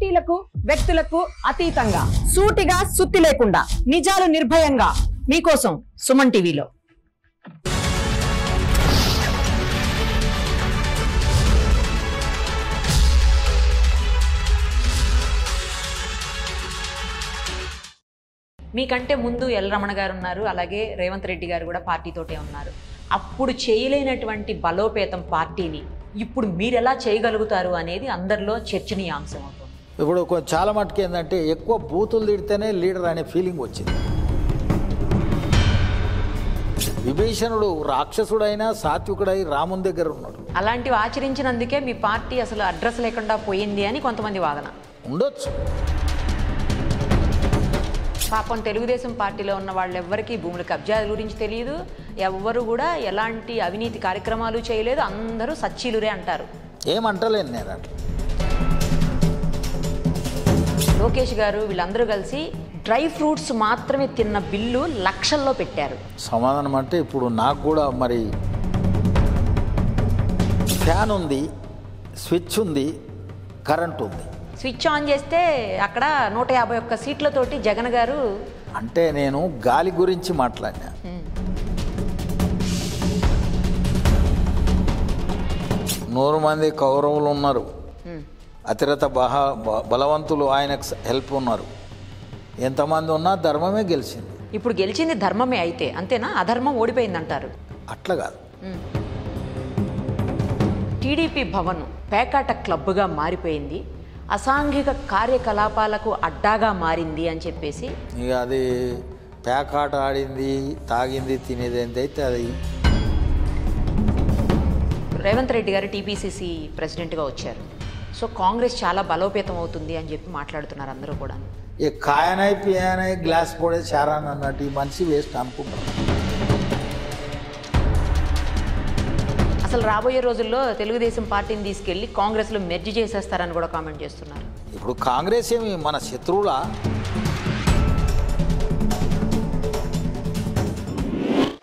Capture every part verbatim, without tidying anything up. పార్టీలకు వ్యక్తులకు అతీతంగా సూటిగా సుత్తి లేకుండా నిజాలు నిర్భయంగా మీ కోసం సుమన్ టీవీలో మీకంటే ముందు ఎల్ రమణ గారు ఉన్నారు అలాగే రేవంత్ రెడ్డి గారు కూడా పార్టీ తోటే ఉన్నారు అప్పుడు చేయలేనటువంటి బలోపేతం పార్టీని ఇప్పుడు మీరు ఎలా చేయగలుగుతారు అనేది అందరిలో చర్చనీయాంశం అవుతుంది ఇప్పుడు చాలా మట్టుకు ఏంటంటే ఎక్కువ బూతులు తిడితేనే లీడర్ అనే ఫీలింగ్ వచ్చింది విభీషణుడు రాక్షసుడైనా సాత్వికుడై రాముని దగ్గర ఉన్నాడు అలాంటివి ఆచరించినందుకే మీ పార్టీ అసలు అడ్రస్ లేకుండా పోయింది అని కొంతమంది వాదన ఉండొచ్చు పాపం తెలుగుదేశం పార్టీలో ఉన్న వాళ్ళెవ్వరికీ భూముల కబ్జాల గురించి తెలియదు ఎవ్వరు కూడా ఎలాంటి అవినీతి కార్యక్రమాలు చేయలేదు అందరూ సచ్చీలురే అంటారు ఏమంటలేను నేను అట్లా లోకేష్ గారు వీళ్ళందరూ కలిసి డ్రై ఫ్రూట్స్ మాత్రమే తిన్న బిల్లు లక్షల్లో పెట్టారు సమాధానం అంటే ఇప్పుడు నాకు కూడా మరి ఫ్యాన్ ఉంది స్విచ్ ఉంది కరెంట్ ఉంది స్విచ్ ఆన్ చేస్తే అక్కడ నూట యాభై ఒక్క సీట్లతోటి జగన్ గారు అంటే నేను గాలి గురించి మాట్లాడినా నూరు మంది కౌరవులు ఉన్నారు అతిరత బహా బలవంతులు ఆయనకు హెల్ప్ ఉన్నారు ఎంతమంది ఉన్నా ధర్మమే గెలిచింది ఇప్పుడు గెలిచింది ధర్మమే అయితే అంతేనా అధర్మం ఓడిపోయింది అంటారు అట్లా కాదు టీడీపీ భవన్ పేకాట క్లబ్గా మారిపోయింది అసాంఘిక కార్యకలాపాలకు అడ్డాగా మారింది అని చెప్పేసి ఇక అది పేకాట ఆడింది తాగింది తినేది ఎంతైతే అది రేవంత్ రెడ్డి గారు టీపీసీసీ ప్రెసిడెంట్గా వచ్చారు సో కాంగ్రెస్ చాలా బలోపేతం అవుతుంది అని చెప్పి మాట్లాడుతున్నారు అందరూ కూడా ఏ కాయనై పియానై గ్లాస్ కూడా చారాన్ అన్నట్టు ఈ మనిషి వేస్ట్ అనుకుంటారు అసలు రాబోయే రోజుల్లో తెలుగుదేశం పార్టీని తీసుకెళ్ళి కాంగ్రెస్లో మెర్జ్ చేసేస్తారని కూడా కామెంట్ చేస్తున్నారు ఇప్పుడు కాంగ్రెస్ ఏమి మన శత్రువులా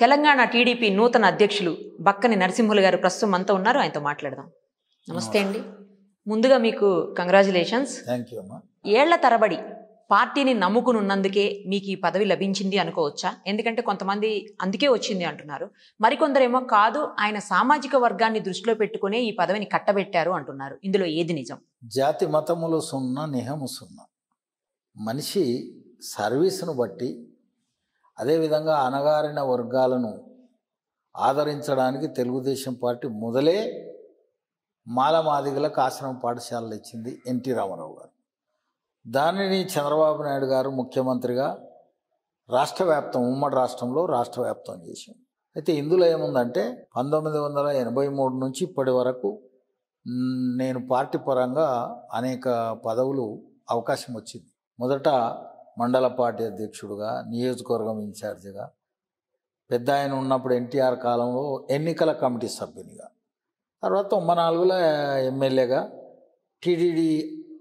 తెలంగాణ టీడీపీ నూతన అధ్యక్షులు బక్కని నరసింహులు గారు ప్రస్తుతం మనతో ఉన్నారు ఆయనతో మాట్లాడదాం నమస్తే అండి ముందుగా మీకు కంగ్రాచులేషన్స్ థ్యాంక్ యూ అమ్మా ఏళ్ల తరబడి పార్టీని నమ్ముకుని ఉన్నందుకే మీకు ఈ పదవి లభించింది అనుకోవచ్చా ఎందుకంటే కొంతమంది అందుకే వచ్చింది అంటున్నారు మరికొందరేమో కాదు ఆయన సామాజిక వర్గాన్ని దృష్టిలో పెట్టుకునే ఈ పదవిని కట్టబెట్టారు అంటున్నారు ఇందులో ఏది నిజం జాతి మతములు సున్నా నిహము సున్నా మనిషి సర్వీసును బట్టి అదేవిధంగా అణగారిన వర్గాలను ఆదరించడానికి తెలుగుదేశం పార్టీ మొదలే మాలమాదిగలకు ఆశ్రమ పాఠశాలలు ఇచ్చింది ఎన్టీ రామారావు గారు దానిని చంద్రబాబు నాయుడు గారు ముఖ్యమంత్రిగా రాష్ట్ర వ్యాప్తం ఉమ్మడి రాష్ట్రంలో రాష్ట్ర వ్యాప్తం చేశారు అయితే ఇందులో ఏముందంటే పంతొమ్మిది వందల ఎనభై మూడు నుంచి ఇప్పటి వరకు నేను పార్టీ పరంగా అనేక పదవులు అవకాశం వచ్చింది మొదట మండల పార్టీ అధ్యక్షుడుగా నియోజకవర్గం ఇన్ఛార్జిగా పెద్ద ఆయన ఉన్నప్పుడు ఎన్టీఆర్ కాలంలో ఎన్నికల కమిటీ సభ్యునిగా తర్వాత తొంభై నాలుగులో ఎమ్మెల్యేగా టీటీడీ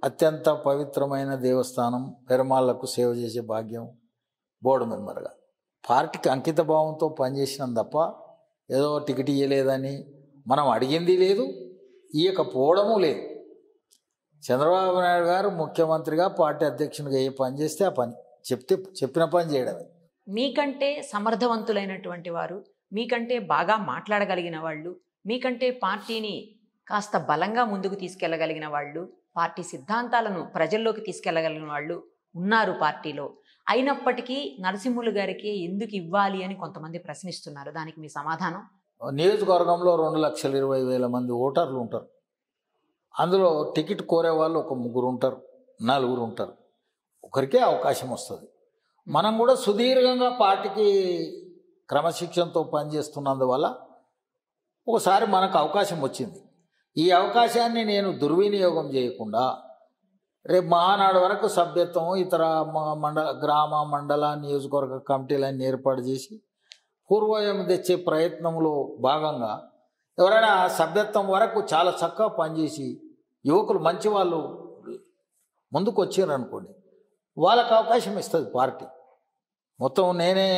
అత్యంత పవిత్రమైన దేవస్థానం పెరుమాళ్లకు సేవ చేసే భాగ్యం బోర్డు మెంబర్గా పార్టీకి అంకిత భావంతో పనిచేసినాం తప్ప ఏదో టికెట్ ఇవ్వలేదని మనం అడిగింది లేదు ఇవ్వకపోవడము లేదు చంద్రబాబు నాయుడు గారు ముఖ్యమంత్రిగా పార్టీ అధ్యక్షునిగా ఏ పని చేస్తే ఆ పని చెప్తే చెప్పిన పని చేయడమే మీకంటే సమర్థవంతులైనటువంటి వారు మీకంటే బాగా మాట్లాడగలిగిన వాళ్ళు మీకంటే పార్టీని కాస్త బలంగా ముందుకు తీసుకెళ్ళగలిగిన వాళ్ళు పార్టీ సిద్ధాంతాలను ప్రజల్లోకి తీసుకెళ్ళగలిగిన వాళ్ళు ఉన్నారు పార్టీలో అయినప్పటికీ నరసింహులు గారికి ఎందుకు ఇవ్వాలి అని కొంతమంది ప్రశ్నిస్తున్నారు దానికి మీ సమాధానం నియోజకవర్గంలో రెండు లక్షల ఇరవై వేల మంది ఓటర్లు ఉంటారు అందులో టికెట్ కోరే వాళ్ళు ఒక ముగ్గురు ఉంటారు నలుగురు ఉంటారు ఒకరికే అవకాశం వస్తుంది మనం కూడా సుదీర్ఘంగా పార్టీకి క్రమశిక్షణతో పనిచేస్తున్నందువల్ల ఒకసారి మనకు అవకాశం వచ్చింది ఈ అవకాశాన్ని నేను దుర్వినియోగం చేయకుండా రేపు మహానాడు వరకు సభ్యత్వం ఇతర మండల గ్రామ మండల నియోజకవర్గ కమిటీలన్నీ ఏర్పాటు చేసి పూర్వయం తెచ్చే ప్రయత్నంలో భాగంగా ఎవరైనా సభ్యత్వం వరకు చాలా చక్కగా పనిచేసి యువకులు మంచి వాళ్ళు ముందుకు వచ్చారనుకోండి వాళ్ళకు అవకాశం ఇస్తుంది పార్టీ మొత్తం నేనే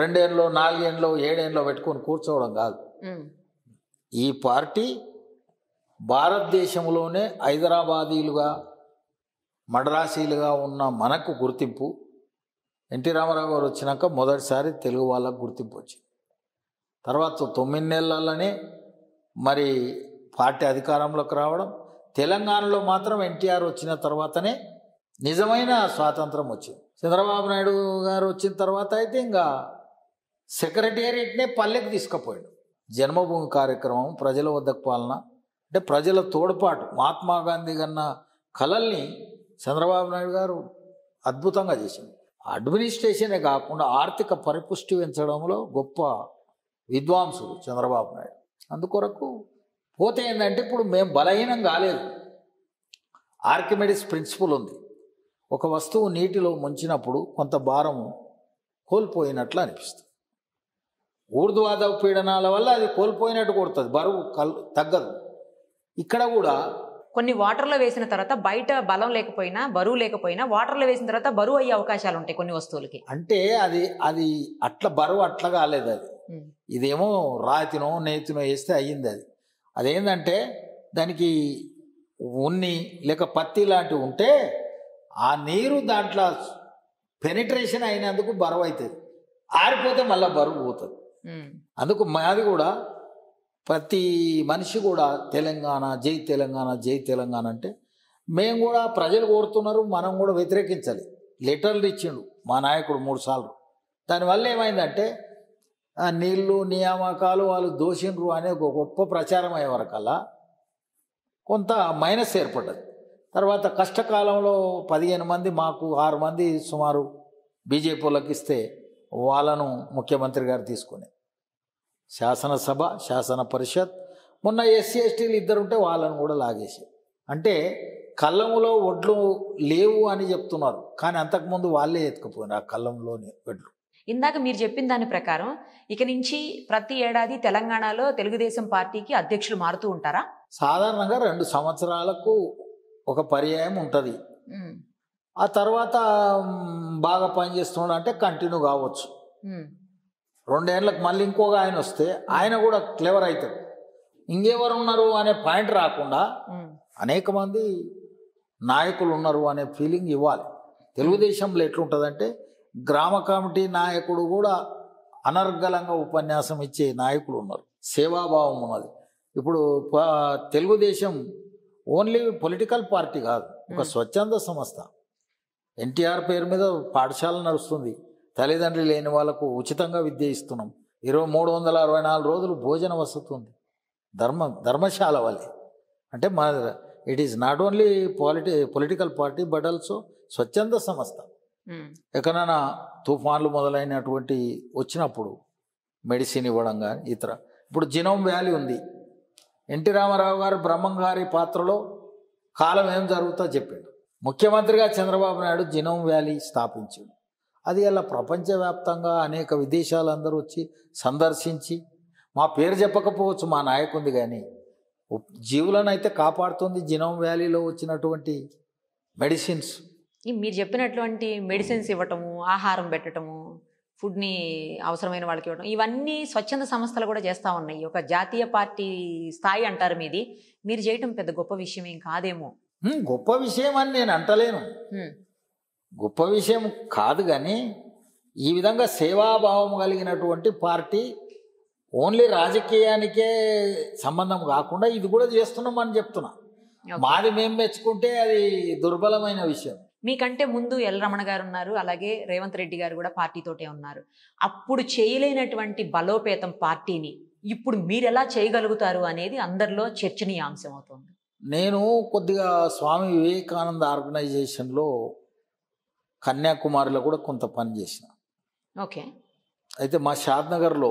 రెండేళ్ళలో నాలుగేళ్ళలో ఏడేళ్ళలో పెట్టుకొని కూర్చోవడం కాదు ఈ పార్టీ భారతదేశంలోనే హైదరాబాదీలుగా మద్రాసీలుగా ఉన్న మనకు గుర్తింపు ఎన్టీ రామారావు గారు వచ్చినాక మొదటిసారి తెలుగు వాళ్ళకు గుర్తింపు వచ్చింది. తర్వాత తొమ్మిది నెలలనే మరి పార్టీ అధికారంలోకి రావడం, తెలంగాణలో మాత్రం ఎన్టీఆర్ వచ్చిన తర్వాతనే నిజమైన స్వాతంత్రం వచ్చింది. చంద్రబాబు నాయుడు గారు వచ్చిన తర్వాత అయితే ఇంకా సెక్రటేరియట్నే పల్లెకి తీసుకుపోయాడు. జన్మభూమి కార్యక్రమం, ప్రజల వద్దకు పాలన అంటే ప్రజల తోడ్పాటు, మహాత్మా గాంధీ కన్నా కళల్ని చంద్రబాబు నాయుడు గారు అద్భుతంగా చేసింది. అడ్మినిస్ట్రేషనే కాకుండా ఆర్థిక పరిపుష్టి పెంచడంలో గొప్ప విద్వాంసుడు చంద్రబాబు నాయుడు. అందుకొరకు పోతే ఏంటంటే ఇప్పుడు మేము బలహీనం కాలేదు. ఆర్కిమెడిస్ ప్రిన్సిపల్ ఉంది, ఒక వస్తువు నీటిలో ముంచినప్పుడు కొంత భారం కోల్పోయినట్లు అనిపిస్తుంది. ఊర్ధ్వాధ పీడనాల వల్ల అది కోల్పోయినట్టు కొడుతుంది, బరువు కల్ తగ్గదు. ఇక్కడ కూడా కొన్ని వాటర్లో వేసిన తర్వాత బయట బలం లేకపోయినా బరువు లేకపోయినా వాటర్లో వేసిన తర్వాత బరువు అయ్యే అవకాశాలు ఉంటాయి కొన్ని వస్తువులకి. అంటే అది అది అట్లా బరువు అట్లా కాలేదు, అది ఇదేమో రాతినో నేతినో వేస్తే అయ్యింది. అది అదేంటంటే దానికి ఉన్ని లేక పత్తి లాంటివి ఉంటే ఆ నీరు దాంట్లో పెనిట్రేషన్ అయినందుకు బరువు అవుతుంది, ఆరిపోతే మళ్ళీ బరువు పోతుంది. అందుకు మాది కూడా ప్రతి మనిషి కూడా తెలంగాణ జై తెలంగాణ జై తెలంగాణ అంటే మేము కూడా ప్రజలు కోరుతున్నారు, మనం కూడా వ్యతిరేకించాలి. లెటర్లు ఇచ్చిండు మా నాయకుడు మూడుసార్లు. దానివల్ల ఏమైందంటే నీళ్ళు నియామకాలు వాళ్ళు దోషిండ్రు అనే ఒక గొప్ప ప్రచారం అయ్యే వరకల్లా కొంత మైనస్ ఏర్పడ్డది. తర్వాత కష్టకాలంలో పదిహేను మంది మాకు ఆరు మంది సుమారు బీజేపీలకు ఇస్తే వాళ్ళను ముఖ్యమంత్రి గారు తీసుకునే శాసనసభ శాసన పరిషత్ మొన్న ఎస్సీ ఎస్టీలు ఇద్దరుంటే వాళ్ళను కూడా లాగేసి. అంటే కళ్ళంలో ఒడ్లు లేవు అని చెప్తున్నారు, కానీ అంతకుముందు వాళ్ళే ఎత్తుకుపోయినారు ఆ కళ్ళంలోని ఒడ్లు. ఇందాక మీరు చెప్పిన దాని ప్రకారం ఇక నుంచి ప్రతి ఏడాది తెలంగాణలో తెలుగుదేశం పార్టీకి అధ్యక్షులు మారుతూ ఉంటారా? సాధారణంగా రెండు సంవత్సరాలకు ఒక పర్యాయం ఉంటుంది. ఆ తర్వాత బాగా పనిచేస్తున్నాడు అంటే కంటిన్యూ కావచ్చు. రెండేళ్ళకి మళ్ళీ ఇంకోగా ఆయన వస్తే ఆయన కూడా క్లెవర్ అవుతాడు. ఇంకెవరు ఉన్నారు అనే పాయింట్ రాకుండా అనేక మంది నాయకులు ఉన్నారు అనే ఫీలింగ్ ఇవ్వాలి. తెలుగుదేశంలో ఎట్లుంటుందంటే గ్రామ కమిటీ నాయకుడు కూడా అనర్గళంగా ఉపన్యాసం ఇచ్చే నాయకులు ఉన్నారు, సేవాభావం ఉన్నది. ఇప్పుడు తెలుగుదేశం ఓన్లీ పొలిటికల్ పార్టీ కాదు, ఒక స్వచ్ఛంద సంస్థ. ఎన్టీఆర్ పేరు మీద పాఠశాల నడుస్తుంది, తల్లిదండ్రులు లేని వాళ్ళకు ఉచితంగా విద్య ఇస్తున్నాం, ఇరవై మూడు వందల అరవై నాలుగు రోజులు భోజన వసతి ఉంది, ధర్మ ధర్మశాల వాళ్ళే. అంటే మా it is not only politi political party but also స్వచ్ఛంద సంస్థ. ఎక్కడైనా తుఫాన్లు మొదలైనటువంటి వచ్చినప్పుడు మెడిసిన్ ఇవ్వడం కానీ ఇతర. ఇప్పుడు జినోమ్ వ్యాలీ ఉంది, ఎన్టీ రామారావు గారు బ్రహ్మంగారి పాత్రలో కాలం ఏం జరుగుతా చెప్పాడు. ముఖ్యమంత్రిగా చంద్రబాబు నాయుడు జినోమ్ వ్యాలీ స్థాపించాడు. అది ఇలా ప్రపంచవ్యాప్తంగా అనేక విదేశాలందరూ వచ్చి సందర్శించి, మా పేరు చెప్పకపోవచ్చు మా నాయకుంది, కానీ జీవులను అయితే కాపాడుతుంది జినోమ్ వ్యాలీలో వచ్చినటువంటి మెడిసిన్స్. మీరు చెప్పినటువంటి మెడిసిన్స్ ఇవ్వటము, ఆహారం పెట్టడము, ఫుడ్ని అవసరమైన వాళ్ళకి ఇవ్వడం, ఇవన్నీ స్వచ్ఛంద సంస్థలు కూడా చేస్తూ ఉన్నాయి. ఒక జాతీయ పార్టీ స్థాయి అంటారు మీది, మీరు చేయటం పెద్ద గొప్ప విషయం ఏం కాదేమో. గొప్ప విషయం అని నేను అంటలేను, గొప్ప విషయం కాదు, కానీ ఈ విధంగా సేవాభావం కలిగినటువంటి పార్టీ ఓన్లీ రాజకీయానికే సంబంధం కాకుండా ఇది కూడా చేస్తున్నాం అని చెప్తున్నా. మాది మేము మెచ్చుకుంటే అది దుర్బలమైన విషయం. మీకంటే ముందు ఎల్ రమణ గారు ఉన్నారు, అలాగే రేవంత్ రెడ్డి గారు కూడా పార్టీతోటే ఉన్నారు. అప్పుడు చేయలేనటువంటి బలోపేతం పార్టీని ఇప్పుడు మీరు ఎలా చేయగలుగుతారు అనేది అందరిలో చర్చనీయాంశం అవుతుంది. నేను కొద్దిగా స్వామి వివేకానంద ఆర్గనైజేషన్లో కన్యాకుమారిలో కూడా కొంత పని చేసిన. ఓకే. అయితే మా షాద్నగర్లో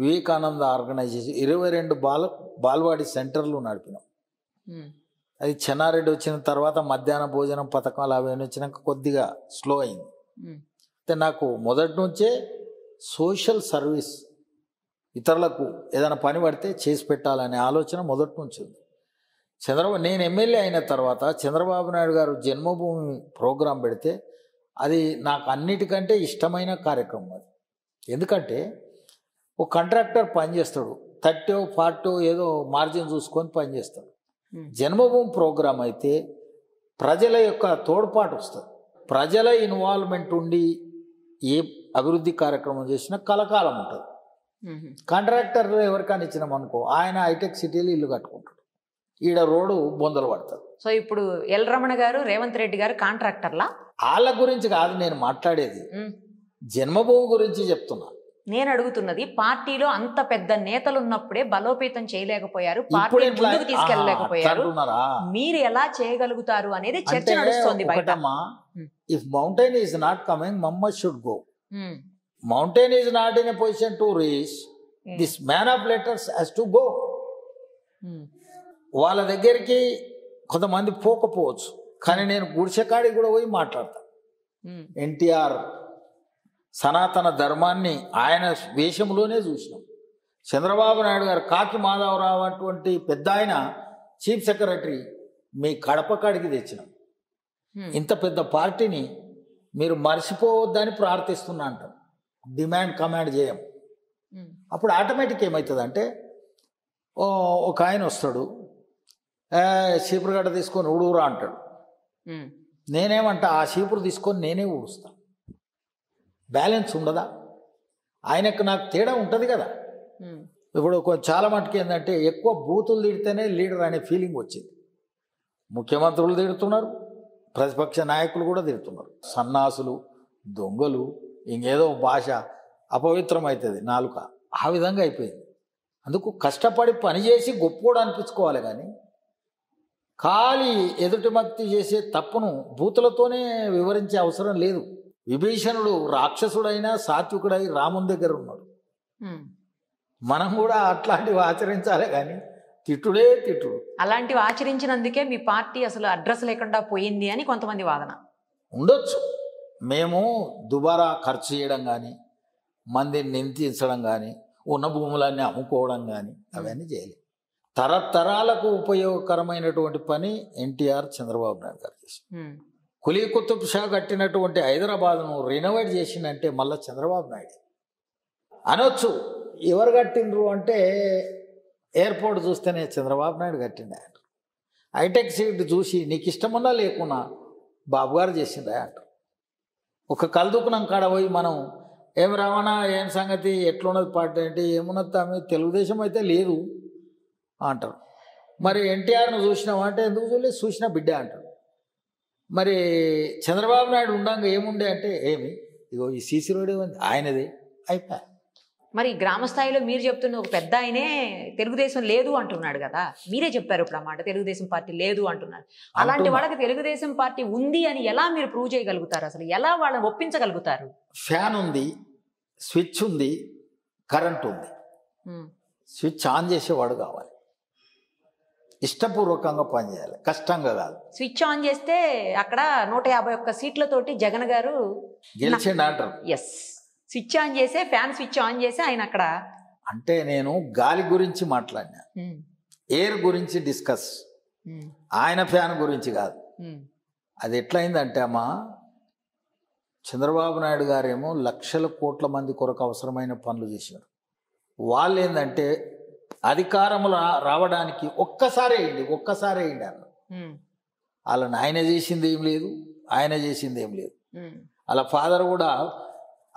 వివేకానంద ఆర్గనైజేషన్ ఇరవై రెండు బాల బాల్వాడి సెంటర్లు నడిపినాం. అది చెన్నారెడ్డి వచ్చిన తర్వాత మధ్యాహ్న భోజనం పథకాలు అవి వచ్చినాక కొద్దిగా స్లో అయింది. అయితే నాకు మొదటి నుంచే సోషల్ సర్వీస్, ఇతరులకు ఏదైనా పని పడితే చేసి పెట్టాలనే ఆలోచన మొదటి నుంచి ఉంది. చంద్రబాబు నేను ఎమ్మెల్యే అయిన తర్వాత చంద్రబాబు నాయుడు గారు జన్మభూమి ప్రోగ్రాం పెడితే అది నాకు అన్నిటికంటే ఇష్టమైన కార్యక్రమం. అది ఎందుకంటే ఒక కాంట్రాక్టర్ పనిచేస్తాడు, థర్టీ ఫార్టీ ఏదో మార్జిన్ చూసుకొని పనిచేస్తాడు. జన్మభూమి ప్రోగ్రామ్ అయితే ప్రజల యొక్క తోడ్పాటు వస్తుంది. ప్రజల ఇన్వాల్వ్మెంట్ ఉండి ఏ అభివృద్ధి కార్యక్రమం చేసినా కలకాలం ఉంటుంది. కాంట్రాక్టర్లు ఎవరికైనా ఇచ్చినాం అనుకో, ఆయన హైటెక్ సిటీలో ఇల్లు కట్టుకుంటాడు, ఈడ రోడ్డు బొందలు పడుతుంది. సో ఇప్పుడు ఎల్ రమణ గారు, రేవంత్ రెడ్డి గారు కాంట్రాక్టర్లా? వాళ్ళ గురించి కాదు నేను మాట్లాడేది, జన్మభూమి గురించి చెప్తున్నా. నేను అడుగుతున్నది పార్టీలో అంత పెద్ద నేతలు ఉన్నప్పుడే బలోపేతం చేయలేకపోయారు, పార్టీ ముందుకు తీసుకెళ్ళలేకపోయారు, మీరు ఎలా చేయగలుగుతారు అనేది చర్చ నడుస్తుంది బయట. If mountain is not coming mamma should go. Mountain is not in a position to reach, this man of letters has to go. వాళ్ళ దగ్గరికి కొంతమంది పోకపోవచ్చు, కానీ నేను గుడిసెకాడికి కూడా పోయి మాట్లాడతాను. ఎన్టీఆర్ సనాతన ధర్మాన్ని ఆయన వేషంలోనే చూసినాం. చంద్రబాబు నాయుడు గారు కాకి మాధవరావు అటువంటి పెద్ద ఆయన చీఫ్ సెక్రటరీ మీ కడప కాడికి తెచ్చినాం. ఇంత పెద్ద పార్టీని మీరు మర్చిపోవద్దని ప్రార్థిస్తున్నా అంటాం, డిమాండ్ కమాండ్ చేయం. అప్పుడు ఆటోమేటిక్ ఏమవుతుంది అంటే ఒక ఆయన వస్తాడు, చీపురుగడ్డ తీసుకొని ఊడూరా అంటాడు. నేనేమంటా ఆ చీపురు తీసుకొని నేనే ఊడుస్తాను. బ్యాలెన్స్ ఉండదా? ఆయనకు నాకు తేడా ఉంటుంది కదా. ఇప్పుడు చాలా మటుకు ఏంటంటే ఎక్కువ బూతులు తిడితేనే లీడర్ అనే ఫీలింగ్ వచ్చింది. ముఖ్యమంత్రులు తిడుతున్నారు, ప్రతిపక్ష నాయకులు కూడా తిడుతున్నారు. సన్నాసులు, దొంగలు, ఇంకేదో భాష అపవిత్రం అవుతుంది నాలుక, ఆ విధంగా అయిపోయింది. అందుకు కష్టపడి పనిచేసి గొప్పోడు అనిపించుకోవాలి, కానీ ఖాళీ ఎదుటి మక్తి చేసే తప్పును బూతులతోనే వివరించే అవసరం లేదు. విభీషణుడు రాక్షసుడైనా సాత్వికుడై రాముని దగ్గర ఉన్నాడు. మనం కూడా అట్లాంటివి ఆచరించాలి, కానీ తిట్టుడే తిట్టుడు. అలాంటివి ఆచరించినందుకే మీ పార్టీ అసలు అడ్రస్ లేకుండా పోయింది అని కొంతమంది వాదన ఉండొచ్చు. మేము దుబారా ఖర్చు చేయడం కానీ, మందిని నిందించడం కానీ, ఉన్న భూములన్నీ అమ్ముకోవడం కానీ అవన్నీ చేయాలి. తరతరాలకు ఉపయోగకరమైనటువంటి పని ఎన్టీఆర్ చంద్రబాబు నాయుడు గారు చేశారు. కులీ కుతుబ్ షా కట్టినటువంటి హైదరాబాద్ను రినోవేట్ చేసిందంటే మళ్ళీ చంద్రబాబు నాయుడు అనొచ్చు. ఎవరు కట్టిండ్రు అంటే ఎయిర్పోర్ట్ చూస్తేనే చంద్రబాబు నాయుడు కట్టిండు అంటారు. హైటెక్ సిటీ చూసి నీకు ఇష్టమున్నా లేకున్నా బాబు గారు చేసిండే అంటారు. ఒక కలుదుకున్నాం కాడ పోయి మనం ఏం రవాణా, ఏం సంగతి, ఎట్లున్నది పార్టీ అంటే ఏమున్నది తమ తెలుగుదేశం అయితే లేదు అంటారు. మరి ఎన్టీఆర్ను చూసినావు అంటే ఎందుకు చూడలేదు, చూసిన బిడ్డ అంటారు. మరి చంద్రబాబు నాయుడు ఉండగా ఏముండే అంటే ఏమి, ఇగో ఈ సీసీ రోడ్ ఉంది ఆయనది అయిపోయి. మరి గ్రామ స్థాయిలో మీరు చెప్తున్న ఒక పెద్ద ఆయనే తెలుగుదేశం లేదు అంటున్నాడు కదా, మీరే చెప్పారు ఇప్పుడు అన్నమాట, తెలుగుదేశం పార్టీ లేదు అంటున్నారు. అలాంటి వాళ్ళకి తెలుగుదేశం పార్టీ ఉంది అని ఎలా మీరు ప్రూవ్ చేయగలుగుతారు? అసలు ఎలా వాళ్ళని ఒప్పించగలుగుతారు? ఫ్యాన్ ఉంది, స్విచ్ ఉంది, కరెంట్ ఉంది. స్విచ్ ఆన్ చేసేవాడు కావాలి, ఇష్టపూర్వకంగా పనిచేయాలి, కష్టంగా కాదు. స్విచ్ ఆన్ చేస్తే అక్కడ నూట యాభై ఒక్క సీట్లతోటి జగన్ గారు గెలిచిండు అంటారు. ఎస్, స్విచ్ ఆన్ చేసే, ఫ్యాన్ స్విచ్ ఆన్ చేసి ఆయన అక్కడ. అంటే నేను గాలి గురించి మాట్లాడినా, ఎయిర్ గురించి డిస్కస్, ఆయన ఫ్యాన్ గురించి కాదు. అది ఎట్లయిందంటే అమ్మా, చంద్రబాబు నాయుడు గారేమో లక్షల కోట్ల మంది కొరకు అవసరమైన పనులు చేశారు. వాళ్ళు ఏంటంటే అధికారములు రావడానికి ఒక్కసారే అయింది, ఒక్కసారే అయింది అన్న వాళ్ళని. ఆయన చేసింది ఏం లేదు, ఆయన చేసింది ఏం లేదు. వాళ్ళ ఫాదర్ కూడా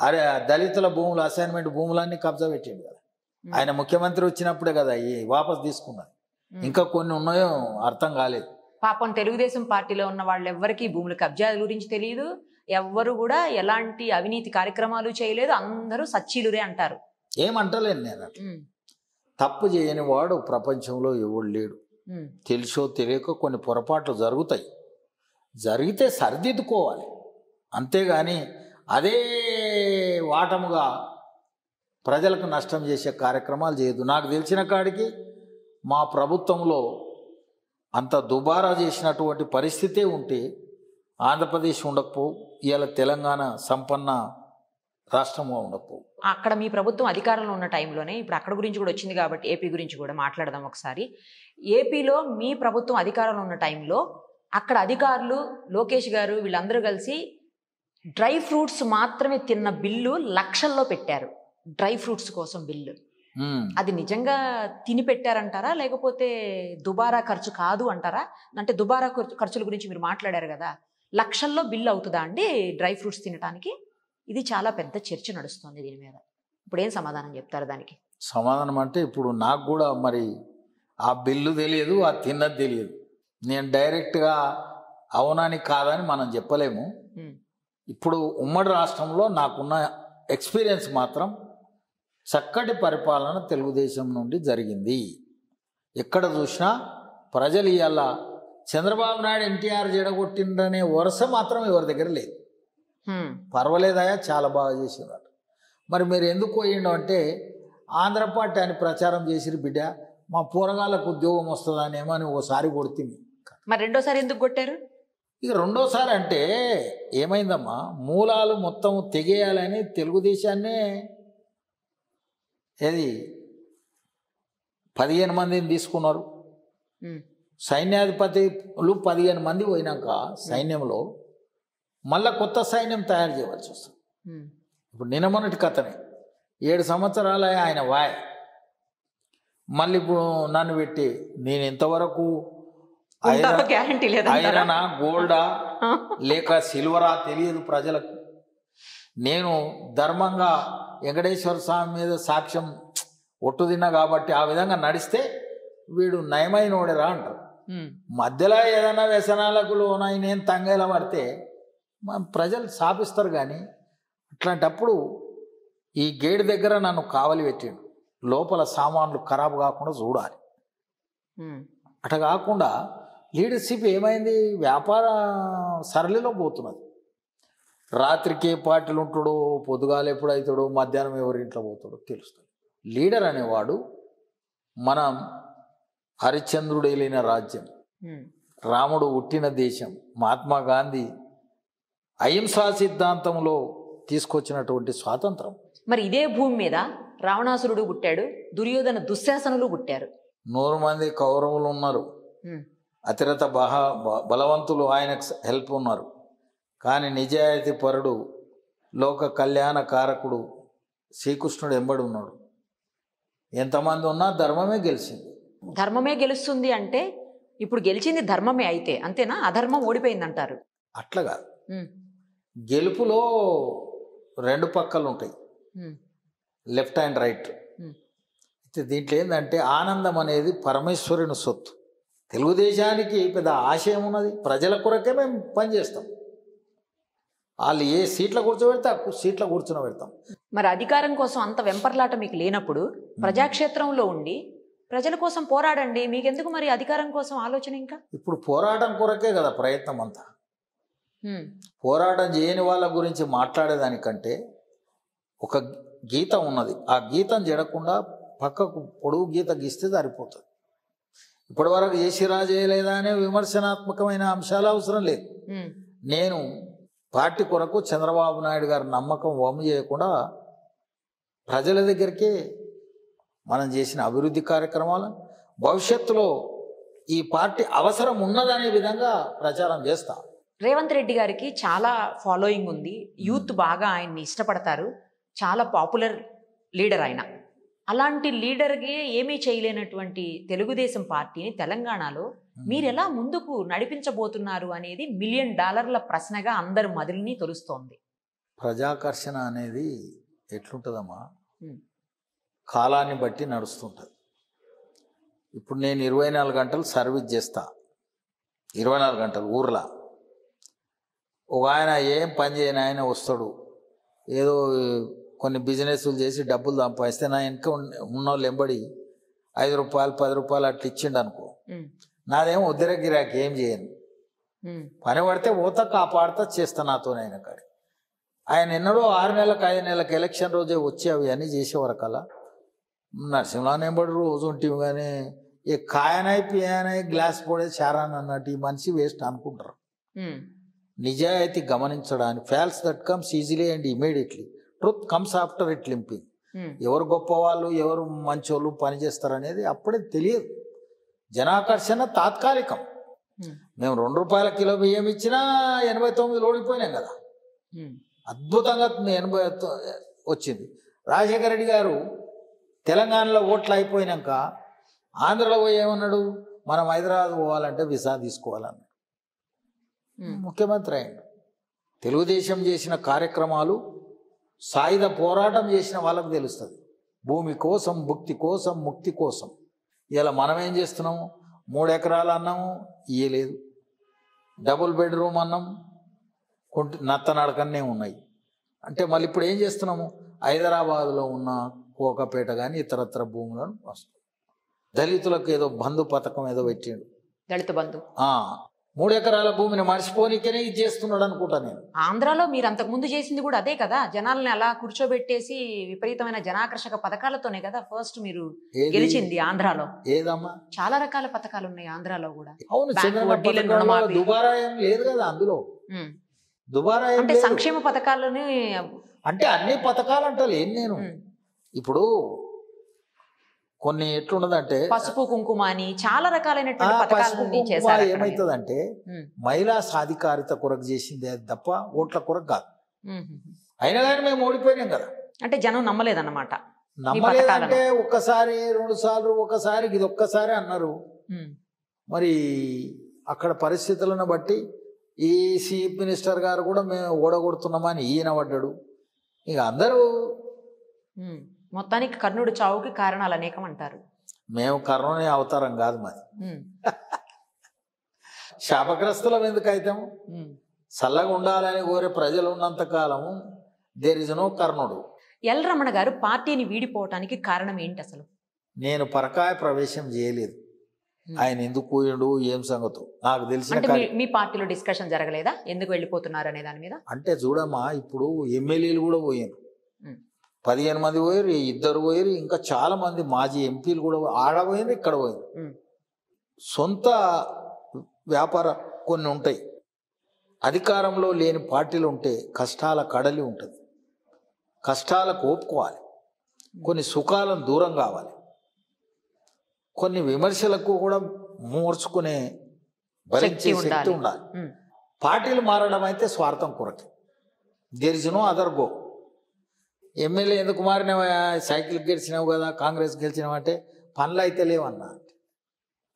అరే దళితుల భూములు, అసైన్మెంట్ భూములన్నీ కబ్జా పెట్టిండు కదా, ఆయన ముఖ్యమంత్రి వచ్చినప్పుడే కదా ఈ వాపస్ తీసుకున్నారు. ఇంకా కొన్ని ఉన్నాయో అర్థం కాలేదు. పాపం తెలుగుదేశం పార్టీలో ఉన్న వాళ్ళు ఎవ్వరికి భూముల కబ్జాల గురించి తెలియదు, ఎవ్వరు కూడా ఎలాంటి అవినీతి కార్యక్రమాలు చేయలేదు, అందరూ సచ్చీలురే అంటారు. ఏమంటలేను నేను. అట్లా తప్పు చేయని వాడు ప్రపంచంలో ఎవడు లేడు. తెలుసో తెలియక కొన్ని పొరపాట్లు జరుగుతాయి, జరిగితే సరిదిద్దుకోవాలి, అంతేగాని అదే వాటముగా ప్రజలకు నష్టం చేసే కార్యక్రమాలు చేయదు. నాకు తెలిసిన కాడికి మా ప్రభుత్వంలో అంత దుబారా చేసినటువంటి పరిస్థితే ఉంటే ఆంధ్రప్రదేశ్ ఉండకపోవు, ఇవాళ తెలంగాణ సంపన్న రాష్ట్రంగా ఉండకపోవు. అక్కడ మీ ప్రభుత్వం అధికారంలో ఉన్న టైంలోనే, ఇప్పుడు అక్కడ గురించి కూడా వచ్చింది కాబట్టి ఏపీ గురించి కూడా మాట్లాడదాం ఒకసారి. ఏపీలో మీ ప్రభుత్వం అధికారంలో ఉన్న టైంలో అక్కడ అధికారులు, లోకేష్ గారు వీళ్ళందరూ కలిసి డ్రై ఫ్రూట్స్ మాత్రమే తిన్న బిల్లు లక్షల్లో పెట్టారు. డ్రై ఫ్రూట్స్ కోసం బిల్లు అది నిజంగా తిని పెట్టారంటారా లేకపోతే దుబారా ఖర్చు కాదు అంటారా? అంటే దుబారా ఖర్చుల గురించి మీరు మాట్లాడారు కదా, లక్షల్లో బిల్లు అవుతుందా అండి డ్రై ఫ్రూట్స్ తినడానికి? ఇది చాలా పెద్ద చర్చ నడుస్తుంది దీని మీద. ఇప్పుడు ఏం సమాధానం చెప్తారు దానికి? సమాధానం అంటే ఇప్పుడు నాకు కూడా మరి ఆ బిల్లు తెలియదు, ఆ తిన్నది తెలియదు. నేను డైరెక్ట్గా అవునాని కాదని మనం చెప్పలేము. ఇప్పుడు ఉమ్మడి రాష్ట్రంలో నాకున్న ఎక్స్పీరియన్స్ మాత్రం చక్కటి పరిపాలన తెలుగుదేశం నుండి జరిగింది. ఎక్కడ చూసినా ప్రజలు ఇవాళ చంద్రబాబు నాయుడు ఎన్టీఆర్ జడగొట్టిండనే వరుస మాత్రం ఎవరి దగ్గర లేదు. పర్వాలేదాయా చాలా బాగా చేసినారు. మరి మీరు ఎందుకు పోయిండో అంటే ఆంధ్రపార్టీ అని ప్రచారం చేసిరు బిడ్డ, మా పోరగాళ్ళకు ఉద్యోగం వస్తుందని ఏమో అని ఓసారి కొడుతుంది. మరి రెండోసారి ఎందుకు కొట్టారు? ఇక రెండోసారి అంటే ఏమైందమ్మా, మూలాలు మొత్తం తెగేయాలని తెలుగుదేశాన్నే ఏది పదిహేను మందిని తీసుకున్నారు. సైన్యాధిపతులు పదిహేను మంది పోయినాక సైన్యంలో మళ్ళా కొత్త సైన్యం తయారు చేయవలసి వస్తుంది. ఇప్పుడు నిన్న మొన్నటి కథనే, ఏడు సంవత్సరాలు ఆయన వాయ్, మళ్ళీ ఇప్పుడు నన్ను పెట్టి నేను ఇంతవరకు ఐరనా గోల్డా లేక సిల్వరా తెలియదు ప్రజలకు. నేను ధర్మంగా వెంకటేశ్వర స్వామి మీద సాక్ష్యం ఒట్టు తిన్నా కాబట్టి ఆ విధంగా నడిస్తే వీడు నయమైనోడేరా అంటారు. మధ్యలో ఏదైనా వ్యసనాలకు లోనై నేను తంగేలా పడితే మన ప్రజలు శాపిస్తారు. కానీ అట్లాంటప్పుడు ఈ గేట్ దగ్గర నన్ను కావలి పెట్టిండు, లోపల సామాన్లు ఖరాబ్ కాకుండా చూడాలి. అట్లా కాకుండా లీడర్షిప్ ఏమైంది, వ్యాపార సరళిలో పోతున్నది. రాత్రికి ఏ పార్టీలు ఉంటాడో, పొద్దుగాలు ఎప్పుడు అవుతాడో, మధ్యాహ్నం ఎవరింట్లో పోతాడో తెలుస్తుంది. లీడర్ అనేవాడు మనం హరిశ్చంద్రుడే లేన రాజ్యం, రాముడు పుట్టిన దేశం, మహాత్మా గాంధీ అహింసా సిద్ధాంతంలో తీసుకొచ్చినటువంటి స్వాతంత్రం. మరి ఇదే భూమి మీద రావణాసురుడు పుట్టాడు, దుర్యోధన దుశ్శాసనులు పుట్టారు, నూరు మంది కౌరవులు ఉన్నారు, అతిరత బహ బలవంతులు ఆయనకు హెల్ప్ ఉన్నారు. కానీ నిజాయితీ పరుడు లోక కళ్యాణ కారకుడు శ్రీకృష్ణుడు ఎంబడి ఉన్నాడు. ఎంతమంది ఉన్నా ధర్మమే గెలిచింది. ధర్మమే గెలుస్తుంది అంటే ఇప్పుడు గెలిచింది ధర్మమే అయితే అంతేనా? అధర్మం ఓడిపోయింది అంటారు? అట్లా కాదు. గెలుపులో రెండు పక్కలు ఉంటాయి, లెఫ్ట్ అండ్ రైట్. అయితే దీంట్లో ఏంటంటే ఆనందం అనేది పరమేశ్వరుని సొత్తు. తెలుగుదేశానికి పెద్ద ఆశయం ఉన్నది, ప్రజల కొరకే మేము పనిచేస్తాం. వాళ్ళు ఏ సీట్లో కూర్చోబెడితే ఆ సీట్లో కూర్చొని పెడతాం. మరి అధికారం కోసం అంత వెంపర్లాట మీకు లేనప్పుడు ప్రజాక్షేత్రంలో ఉండి ప్రజల కోసం పోరాడండి, మీకెందుకు మరి అధికారం కోసం ఆలోచన? ఇంకా ఇప్పుడు పోరాటం కొరకే కదా ప్రయత్నం అంతా. పోరాటం చేయని వాళ్ళ గురించి మాట్లాడేదానికంటే ఒక గీత ఉన్నది, ఆ గీతం జడకుండా పక్కకు పొడుగు గీత గీస్తే సరిపోతుంది. ఇప్పటి వరకు ఏసీరా చేయలేదా అనే విమర్శనాత్మకమైన అంశాలు అవసరం లేదు. నేను పార్టీ కొరకు చంద్రబాబు నాయుడు గారి నమ్మకం వమ్ము చేయకుండా ప్రజల దగ్గరికే మనం చేసిన అభివృద్ధి కార్యక్రమాలు, భవిష్యత్తులో ఈ పార్టీ అవసరం ఉన్నదనే విధంగా ప్రచారం చేస్తా. రేవంత్ రెడ్డి గారికి చాలా ఫాలోయింగ్ ఉంది, యూత్ బాగా ఆయన్ని ఇష్టపడతారు, చాలా పాపులర్ లీడర్ ఆయన. అలాంటి లీడర్కి ఏమీ చేయలేనటువంటి తెలుగుదేశం పార్టీని తెలంగాణలో మీరెలా ముందుకు నడిపించబోతున్నారు అనేది మిలియన్ డాలర్ల ప్రశ్నగా అందరి మదిలిని తొలుస్తోంది. ప్రజాకర్షణ అనేది ఎట్లుంటుందమ్మా, కాలాన్ని బట్టి నడుస్తుంటుంది. ఇప్పుడు నేను ఇరవై నాలుగు గంటలు సర్వీస్ చేస్తా, ఇరవై నాలుగు గంటలు ఊర్లో. ఒక ఆయన ఏం పని చేయని ఆయన వస్తాడు, ఏదో కొన్ని బిజినెస్లు చేసి డబ్బులు సంపాదిస్తే నా వెనక ఉన్నోళ్ళు ఎంబడి ఐదు రూపాయలు పది రూపాయలు అట్లా ఇచ్చిండు అనుకో, నాదేమో ఉద్దర గిరాకి ఏం చేయను, పని పడితే పోతా, కాపాడుతా, చేస్తా నాతో ఆయన కాడి. ఆయన ఎన్నడో ఆరు నెలలకు ఐదు నెలలకు ఎలక్షన్ రోజే వచ్చి అవి అన్నీ చేసేవరకు అలా నరసింహరావు ఎంబడి రోజు ఉంటాం. కానీ ఏ కాయనాయి పియానాయి గ్లాస్ పోడే చారాన్ అన్నట్టు ఈ మనిషి వేస్ట్ అనుకుంటారు. నిజాయితీ గమనించడానికి false that comes easily and immediately truth comes after it limping. ఎవరు గొప్పవాళ్ళు ఎవరు మంచోళ్ళు పని చేస్తారనేది అప్పుడే తెలియదు. జనాకర్షణ తాత్కాలికం. మేము రెండు రూపాయల కిలో బియ్యం ఇచ్చినా ఎనభై తొమ్మిదిలో ఓడిపోయినాం కదా, అద్భుతంగా ఎనభై వచ్చింది. రాజశేఖర రెడ్డి గారు తెలంగాణలో ఓట్లు అయిపోయినాక ఆంధ్రలో ఏమన్నాడు, మనం హైదరాబాద్ పోవాలంటే వీసా తీసుకోవాలన్నాడు. ముఖ్యమంత్రి అయ్యాడు. తెలుగుదేశం చేసిన కార్యక్రమాలు, సాయుధ పోరాటం చేసిన వాళ్ళకు తెలుస్తుంది. భూమి కోసం, భుక్తి కోసం, ముక్తి కోసం. ఇలా మనం ఏం చేస్తున్నాము? మూడు ఎకరాలు అన్నాము, ఇయ్యలేదు. డబుల్ బెడ్రూమ్ అన్నాం, కొంట నత్తనడకనే ఉన్నాయి. అంటే మళ్ళీ ఇప్పుడు ఏం చేస్తున్నాము? హైదరాబాద్లో ఉన్న కోకపేట కానీ ఇతరత్ర భూములను వస్తాం. దళితులకు ఏదో బంధు పథకం ఏదో పెట్టాడు, దళిత బంధు. మూడు ఎకరాల భూమిని మర్చిపోనికనే ఇది చేస్తున్నాడు అనుకుంటా నేను. ఆంధ్రాలో మీరు అంతకు ముందు చేసింది కూడా అదే కదా, జనాలను అలా కూర్చోబెట్టేసి విపరీతమైన జనాకర్షక పథకాలతోనే కదా ఫస్ట్ మీరు గెలిచింది ఆంధ్రాలో. ఏదమ్మా, చాలా రకాల పథకాలు ఉన్నాయి ఆంధ్రాలో కూడా. అవును, దుబారా ఏం లేదు కదా అందులో. దుబారా అంటే సంక్షేమ పథకాలని, అంటే అన్ని పథకాలు అంటారు. ఏం నేను ఇప్పుడు కొన్ని ఎట్లున్నదంటే పసుపు కుంకుమ అని చాలా రకాలైనటువంటి పథకాలు చేశారు. ఏమైతుందంటే మహిళా సాధికారిత కొరకు చేసింది అది తప్ప ఓట్ల కొరకు కాదు. అయినా కానీ మేము ఓడిపోయినాం కదా, అంటే జనం నమ్మలేదన్నమాట. నమ్మలేదంటే ఒక్కసారి రెండు సార్లు ఒకసారి ఇది ఒక్కసారి అన్నారు. మరి అక్కడ పరిస్థితులను బట్టి ఈ చీఫ్ మినిస్టర్ గారు కూడా మేము ఓడగొడుతున్నామని ఈయన పడ్డాడు. ఇక అందరూ మొత్తానికి కర్ణుడు చావుకి కారణాలు అనేకం అంటారు. మేము కర్ణుని అవతారం కాదు, మాది శాపగ్రస్తులం. ఎందుకైతే చల్లగా ఉండాలని కోరే ప్రజలు ఉన్నంత కాలము దేర్ ఇస్ నో కర్ణుడు. ఎల్ రమణ గారు పార్టీని వీడిపోవటానికి కారణం ఏంటి అసలు? నేను పరకాయ ప్రవేశం చేయలేదు. ఆయన ఎందుకు పోయిండు, ఏం సంగతో నాకు తెలిసిన. మీ పార్టీలో డిస్కషన్ జరగలేదా ఎందుకు వెళ్ళిపోతున్నారు అనే దాని మీద? అంటే చూడమ్మా, ఇప్పుడు ఎమ్మెల్యేలు కూడా పోయారు, పదిహేను మంది పోయారు, ఇద్దరు పోయారు, ఇంకా చాలా మంది మాజీ ఎంపీలు కూడా ఆడపోయారు, ఇక్కడ పోయారు. సొంత వ్యాపార కొన్ని ఉంటాయి. అధికారంలో లేని పార్టీలు ఉంటే కష్టాల కడలి ఉంటుంది, కష్టాలకు ఓపుకోవాలి, కొన్ని సుఖాలను దూరం కావాలి, కొన్ని విమర్శలకు కూడా మూర్చుకునే భరించే శక్తి ఉండాలి. పార్టీలు మారడం అయితే స్వార్థం కొరకే, there is no other go. MLA ఎందుకు మారినవా, సైకిల్ గెలిచినావు కదా, కాంగ్రెస్ గెలిచినావు అంటే పనులు అయితే లేవన్నా.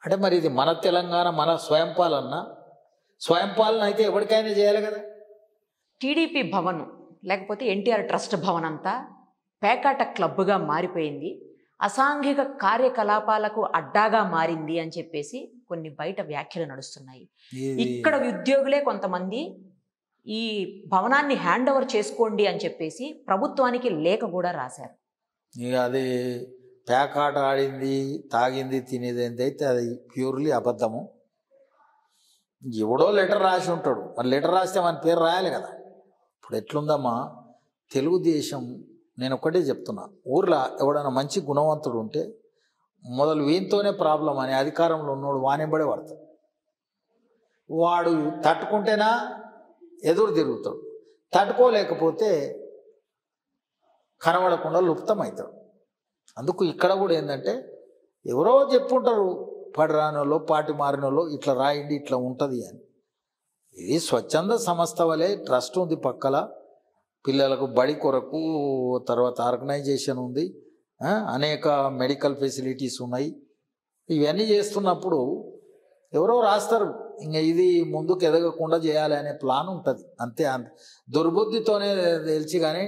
అంటే మరి ఇది మన తెలంగాణ, మన స్వయం పాలన. స్వయం పాలన అయితే ఎవరికైనా చేయాలి కదా. టీడీపీ భవన్ లేకపోతే ఎన్టీఆర్ ట్రస్ట్ భవన్ అంతా పేకాట క్లబ్గా మారిపోయింది, అసాంఘిక కార్యకలాపాలకు అడ్డాగా మారింది అని చెప్పేసి కొన్ని బయట వ్యాఖ్యలు నడుస్తున్నాయి. ఇక్కడ ఉద్యోగులే కొంతమంది ఈ భవనాన్ని హ్యాండ్ ఓవర్ చేసుకోండి అని చెప్పేసి ప్రభుత్వానికి లేఖ కూడా రాశారు. ఇక అది పేకాట ఆడింది, తాగింది, తినేది అయితే అది ప్యూర్లీ అబద్ధము. ఎవడో లెటర్ రాసి ఉంటాడు, మన లెటర్ రాస్తే మన పేరు రాయాలి కదా. ఇప్పుడు ఎట్లుందమ్మా తెలుగుదేశం, నేను ఒకటే చెప్తున్నా, ఊర్లో ఎవడైనా మంచి గుణవంతుడు ఉంటే మొదలు వీంతోనే ప్రాబ్లం అని అధికారంలో ఉన్నోడు వానింబడే పడతాడు. వాడు తట్టుకుంటేనా ఎదురు తిరుగుతాడు, తట్టుకోలేకపోతే కనబడకుండా లుప్తం అవుతాడు. అందుకు ఇక్కడ కూడా ఏంటంటే ఎవరో చెప్పుంటారు, పడరానోళ్ళు, పార్టీ మారినోళ్ళు, ఇట్లా రాయండి ఇట్లా ఉంటుంది అని. ఇది స్వచ్ఛంద సంస్థ వలె ట్రస్ట్ ఉంది, పక్కల పిల్లలకు బడి కొరకు, తర్వాత ఆర్గనైజేషన్ ఉంది, అనేక మెడికల్ ఫెసిలిటీస్ ఉన్నాయి. ఇవన్నీ చేస్తున్నప్పుడు ఎవరో రాస్తారు, ఇంకా ఇది ముందుకు ఎదగకుండా చేయాలి అనే ప్లాన్ ఉంటుంది. అంతే, అంత దుర్బుద్ధితోనే తెలిసి. కానీ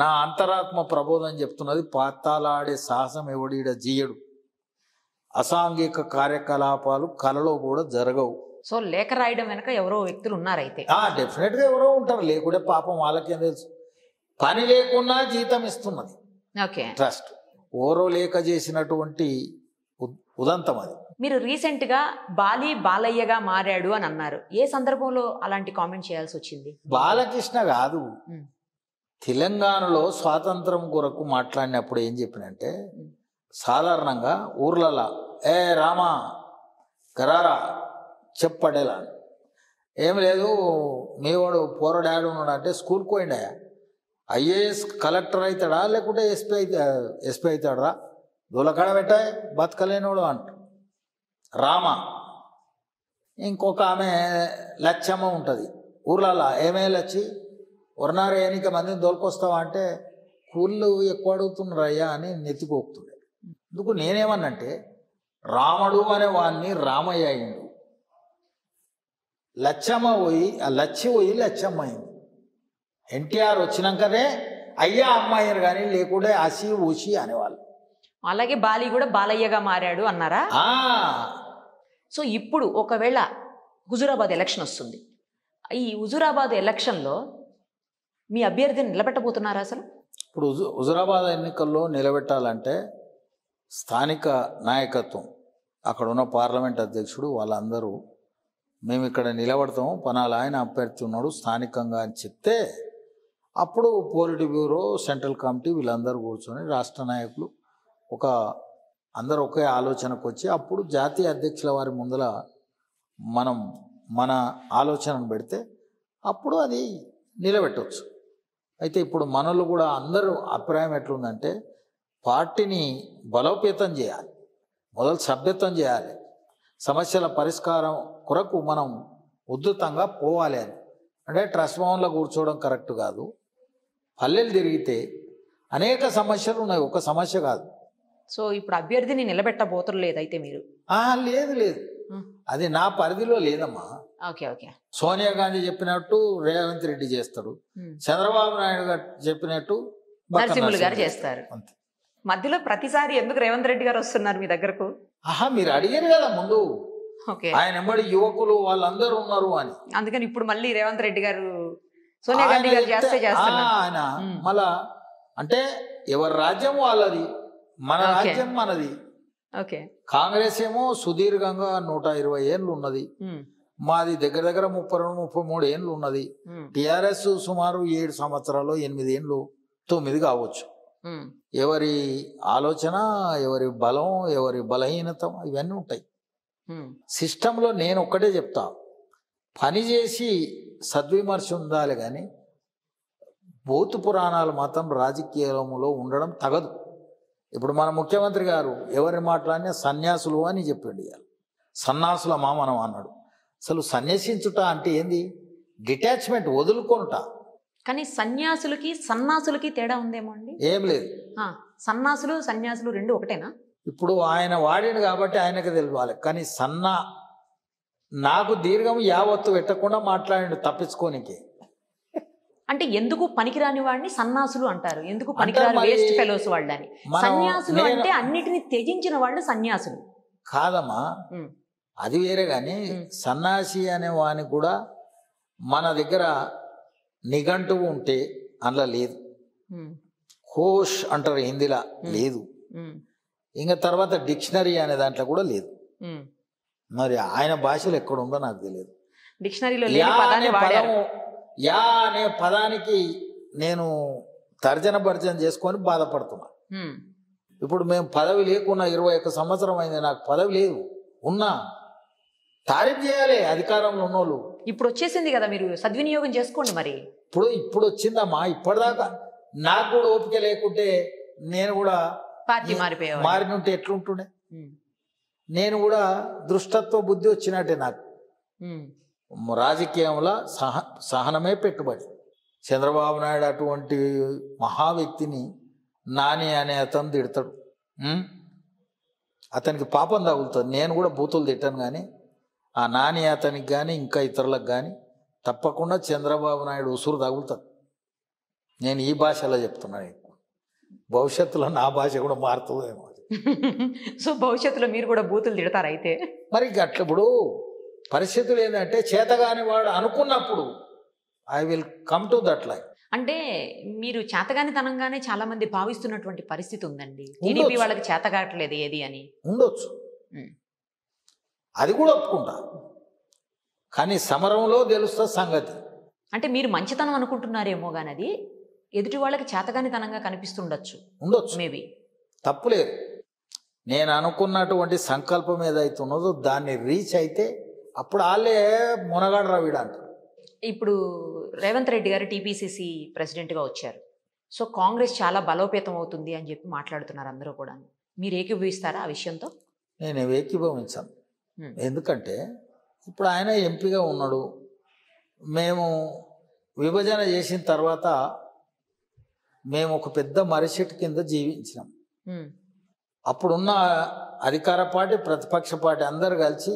నా అంతరాత్మ ప్రబోధం చెప్తున్నది, పాతాలాడే సాహసం ఎవడీడ జీయడు, అసాంఘిక కార్యకలాపాలు కలలో కూడా జరగవు. సో లేఖ రాయడం వెనక ఎవరో వ్యక్తులు ఉన్నారైతే? డెఫినెట్గా ఎవరో ఉంటారు, లేకుంటే పాపం వాళ్ళకేం తెలుసు. పని లేకున్నా జీతం ఇస్తున్నది ఓకే ట్రస్ట్, ఓరో లేఖ చేసినటువంటి ఉదంతం అది. మీరు రీసెంట్గా బాలి బాలయ్యగా మారాడు అని అన్నారు, ఏ సందర్భంలో అలాంటి కామెంట్ చేయాల్సి వచ్చింది? బాలకృష్ణ కాదు, తెలంగాణలో స్వాతంత్రం కొరకు మాట్లాడినప్పుడు ఏం చెప్పినంటే, సాధారణంగా ఊర్లలో ఏ రామా గరారా చెప్పడేలా ఏం లేదు, మీవాడు పోరాడాడు ఉన్నాడు అంటే స్కూల్కి పోయిండా, ఐఏఎస్ కలెక్టర్ అవుతాడా లేకుంటే ఎస్పీ అవుతా ఎస్పీ అవుతాడా, దూలకాడ పెట్టాయి బతకలేనోడు అంట రామ. ఇంకొక ఆమె లచ్చమ్మ ఉంటుంది ఊర్లలో, ఏమే లచ్చి ఒరనారు ఏనిక మందిని దోలుకొస్తావా అంటే కూళ్ళు ఎక్కువ అడుగుతున్నారయ్యా అని నెత్తికొక్కుతుండే. అందుకు నేనేమన్నంటే రాముడు అనే వాణ్ణి రామయ్య అయిండు, లచ్చమ్మ పోయి ఆ లచ్చి పోయి లచ్చమ్మ అయింది. ఎన్టీఆర్ వచ్చినాకనే అయ్యా అమ్మాయ్యారు కానీ లేకుండా ఆసి ఊసి అనేవాళ్ళు. అలాగే బాలి కూడా బాలయ్యగా మారాడు అన్నారా? సో ఇప్పుడు ఒకవేళ హుజూరాబాద్ ఎలక్షన్ వస్తుంది, ఈ హుజూరాబాద్ ఎలక్షన్లో మీ అభ్యర్థిని నిలబెట్టబోతున్నారా? అసలు ఇప్పుడు హుజూరాబాద్ ఎన్నికల్లో నిలబెట్టాలంటే స్థానిక నాయకత్వం, అక్కడ ఉన్న పార్లమెంట్ అధ్యక్షుడు వాళ్ళందరూ మేము ఇక్కడ నిలబడతాము, పనాల ఆయన అభ్యర్థి ఉన్నాడు స్థానికంగా అని చెప్తే అప్పుడు పోలిట్ బ్యూరో, సెంట్రల్ కమిటీ వీళ్ళందరూ కూర్చొని రాష్ట్ర నాయకులు ఒక అందరూ ఒకే ఆలోచనకు వచ్చి అప్పుడు జాతీయ అధ్యక్షుల వారి ముందల మనం మన ఆలోచనను పెడితే అప్పుడు అది నిలబెట్టవచ్చు. అయితే ఇప్పుడు మనలు కూడా అందరూ అభిప్రాయం ఎట్లుందంటే పార్టీని బలోపేతం చేయాలి, మొదలు సభ్యత్వం చేయాలి, సమస్యల పరిష్కారం కొరకు మనం ఉద్ధృతంగా పోవాలి అని. అంటే ట్రస్ట్ భవన్లో కూర్చోవడం కరెక్ట్ కాదు. పల్లెలు తిరిగితే అనేక సమస్యలు ఉన్నాయి, ఒక సమస్య కాదు. సో ఇప్పుడు అభ్యర్థిని నిలబెట్టబోతలేదు అయితే మీరు? లేదు లేదు, అది నా పరిధిలో లేదమ్మా. Okay okay. సోనియా గాంధీ చెప్పినట్టు రేవంత్ రెడ్డి చేస్తాడు, చంద్రబాబు నాయుడు గారు చెప్పినట్టు నరసింహులు గారు చేస్తారు. మధ్యలో ప్రతిసారి ఎందుకు రేవంత్ రెడ్డి గారు వస్తున్నారు మీ దగ్గరకు? ఆహా, మీరు అడిగారు కదా ముందు ఆయన ఎంబడి యువకులు వాళ్ళందరూ ఉన్నారు అని, అందుకని ఇప్పుడు మళ్ళీ రేవంత్ రెడ్డి గారు సోనియా గాంధీ గారు చేస్తే చేస్తారు ఆయన మళ్ళా. అంటే ఎవరి రాజ్యం వాళ్ళది, మన రాజ్యం మనది. ఓకే. కాంగ్రెస్ ఏమో సుదీర్ఘంగా నూట ఇరవై ఏళ్ళు ఉన్నది, మాది దగ్గర దగ్గర ముప్పై రెండు ముప్పై మూడు ఏళ్ళు ఉన్నది. టిఆర్ఎస్ సుమారు ఏడు సంవత్సరాలు ఎనిమిది ఏళ్ళు తొమ్మిది కావచ్చు. ఎవరి ఆలోచన, ఎవరి బలం, ఎవరి బలహీనత ఇవన్నీ ఉంటాయి సిస్టంలో. నేను ఒక్కటే చెప్తా, పనిచేసి సద్విమర్శ ఉండాలి కానీ బోతు పురాణాలు మాత్రం రాజకీయంలో ఉండడం తగదు. ఇప్పుడు మన ముఖ్యమంత్రి గారు ఎవరిని మాట్లాడినా సన్యాసులు అని చెప్పాడు, ఇవాళ సన్యాసుల మామనం అన్నాడు. అసలు సన్యాసించుట అంటే ఏంది? డిటాచ్మెంట్, వదులుకుంటా. కానీ సన్యాసులకి సన్యాసులకి తేడా ఉందేమో అండి? ఏం లేదు, సన్యాసులు సన్యాసులు రెండు ఒకటేనా? ఇప్పుడు ఆయన వాడాడు కాబట్టి ఆయనకు తెలియాలి. కానీ సన్నా నాకు దీర్ఘం యావత్తు పెట్టకుండా మాట్లాడి తప్పించుకోనికి. అంటే ఎందుకు పనికిరాని వాడిని సన్యాసులు అంటారు, ఎందుకు పనికిరాని వేస్ట్ ఫెలోస్ వాళ్ళని? సన్యాసులు అంటే అన్నిటిని త్యజించిన వాళ్ళు సన్యాసులు కాదమ్మా, అది వేరే. కానీ సన్యాసి అనే వాడిని కూడా మన దగ్గర నిఘంటువు ఉంటే అందులో లేదు, కోష్ అంటారు హిందీలో లేదు, ఇంకా తర్వాత డిక్షనరీ అనే దాంట్లో కూడా లేదు. మరి ఆయన భాషలో ఎక్కడ ఉందో నాకు తెలియదు. డిక్షనరీలో యా అనే పదానికి నేను తర్జన భర్జన చేసుకొని బాధపడుతున్నా. ఇప్పుడు మేము పదవి లేకున్నా ఇరవై ఒక్క సంవత్సరం అయింది, నాకు పదవి లేదు, ఉన్నా తారీఫ్ చేయాలి అధికారంలో ఉన్నోళ్ళు. ఇప్పుడు వచ్చేసింది కదా, మీరు సద్వినియోగం చేసుకోండి మరి. ఇప్పుడు ఇప్పుడు వచ్చిందమ్మా, ఇప్పటిదాకా నాకు కూడా ఓపిక లేకుంటే నేను కూడా పార్టీ మారిపోయా, మారినుంటే ఎట్లుంటుండే? నేను కూడా దృష్టత్వ బుద్ధి వచ్చినట్టే. నాకు రాజకీయంలో సహ సహనమే పెట్టుబడి. చంద్రబాబు నాయుడు అటువంటి మహా వ్యక్తిని నాని అనే అతను తిడతాడు, అతనికి పాపం తగులుతుంది. నేను కూడా బూతులు తిట్టాను కానీ ఆ నాని అతనికి కానీ ఇంకా ఇతరులకు కానీ తప్పకుండా చంద్రబాబు నాయుడు ఉసురు తగులుతుంది. నేను ఈ భాషలో చెప్తున్నాను, భవిష్యత్తులో నా భాష కూడా మారుతుందేమో. సో భవిష్యత్తులో మీరు కూడా బూతులు తిడతారు అయితే? మరి అట్లా ఇప్పుడు పరిస్థితులు ఏంటంటే చేతగాని వాడు అనుకున్నప్పుడు I will come to that life. అంటే మీరు చేతగానితనంగానే చాలా మంది భావిస్తున్నటువంటి పరిస్థితి ఉందండి, టీడీపీ వాళ్ళకి చేతగాట్లేదు ఏది అని ఉండొచ్చు, అది కూడా ఒప్పుకుంటా. కానీ సమరంలో తెలుస్తా సంగతి. అంటే మీరు మంచితనం అనుకుంటున్నారేమో కానీ అది ఎదుటి వాళ్ళకి చేతగానితనంగా కనిపిస్తుండొచ్చు, ఉండొచ్చు, మేబీ, తప్పులేదు. నేను అనుకున్నటువంటి సంకల్పం ఏదైతే ఉన్నదో దాన్ని రీచ్ అయితే అప్పుడు వాళ్ళే మునగాడు రావిడ అంటారు. ఇప్పుడు రేవంత్ రెడ్డి గారు టీపీసీసీ ప్రెసిడెంట్గా వచ్చారు, సో కాంగ్రెస్ చాలా బలోపేతం అవుతుంది అని చెప్పి మాట్లాడుతున్నారు అందరూ కూడా. మీరు ఏకీభవిస్తారా ఆ విషయంతో? నేను ఏకీభవించాను. ఎందుకంటే ఇప్పుడు ఆయన ఎంపీగా ఉన్నాడు, మేము విభజన చేసిన తర్వాత మేము ఒక పెద్ద మరచెట్టు కింద జీవించాం. అప్పుడు ఉన్న అధికార పార్టీ ప్రతిపక్ష పార్టీ అందరూ కలిసి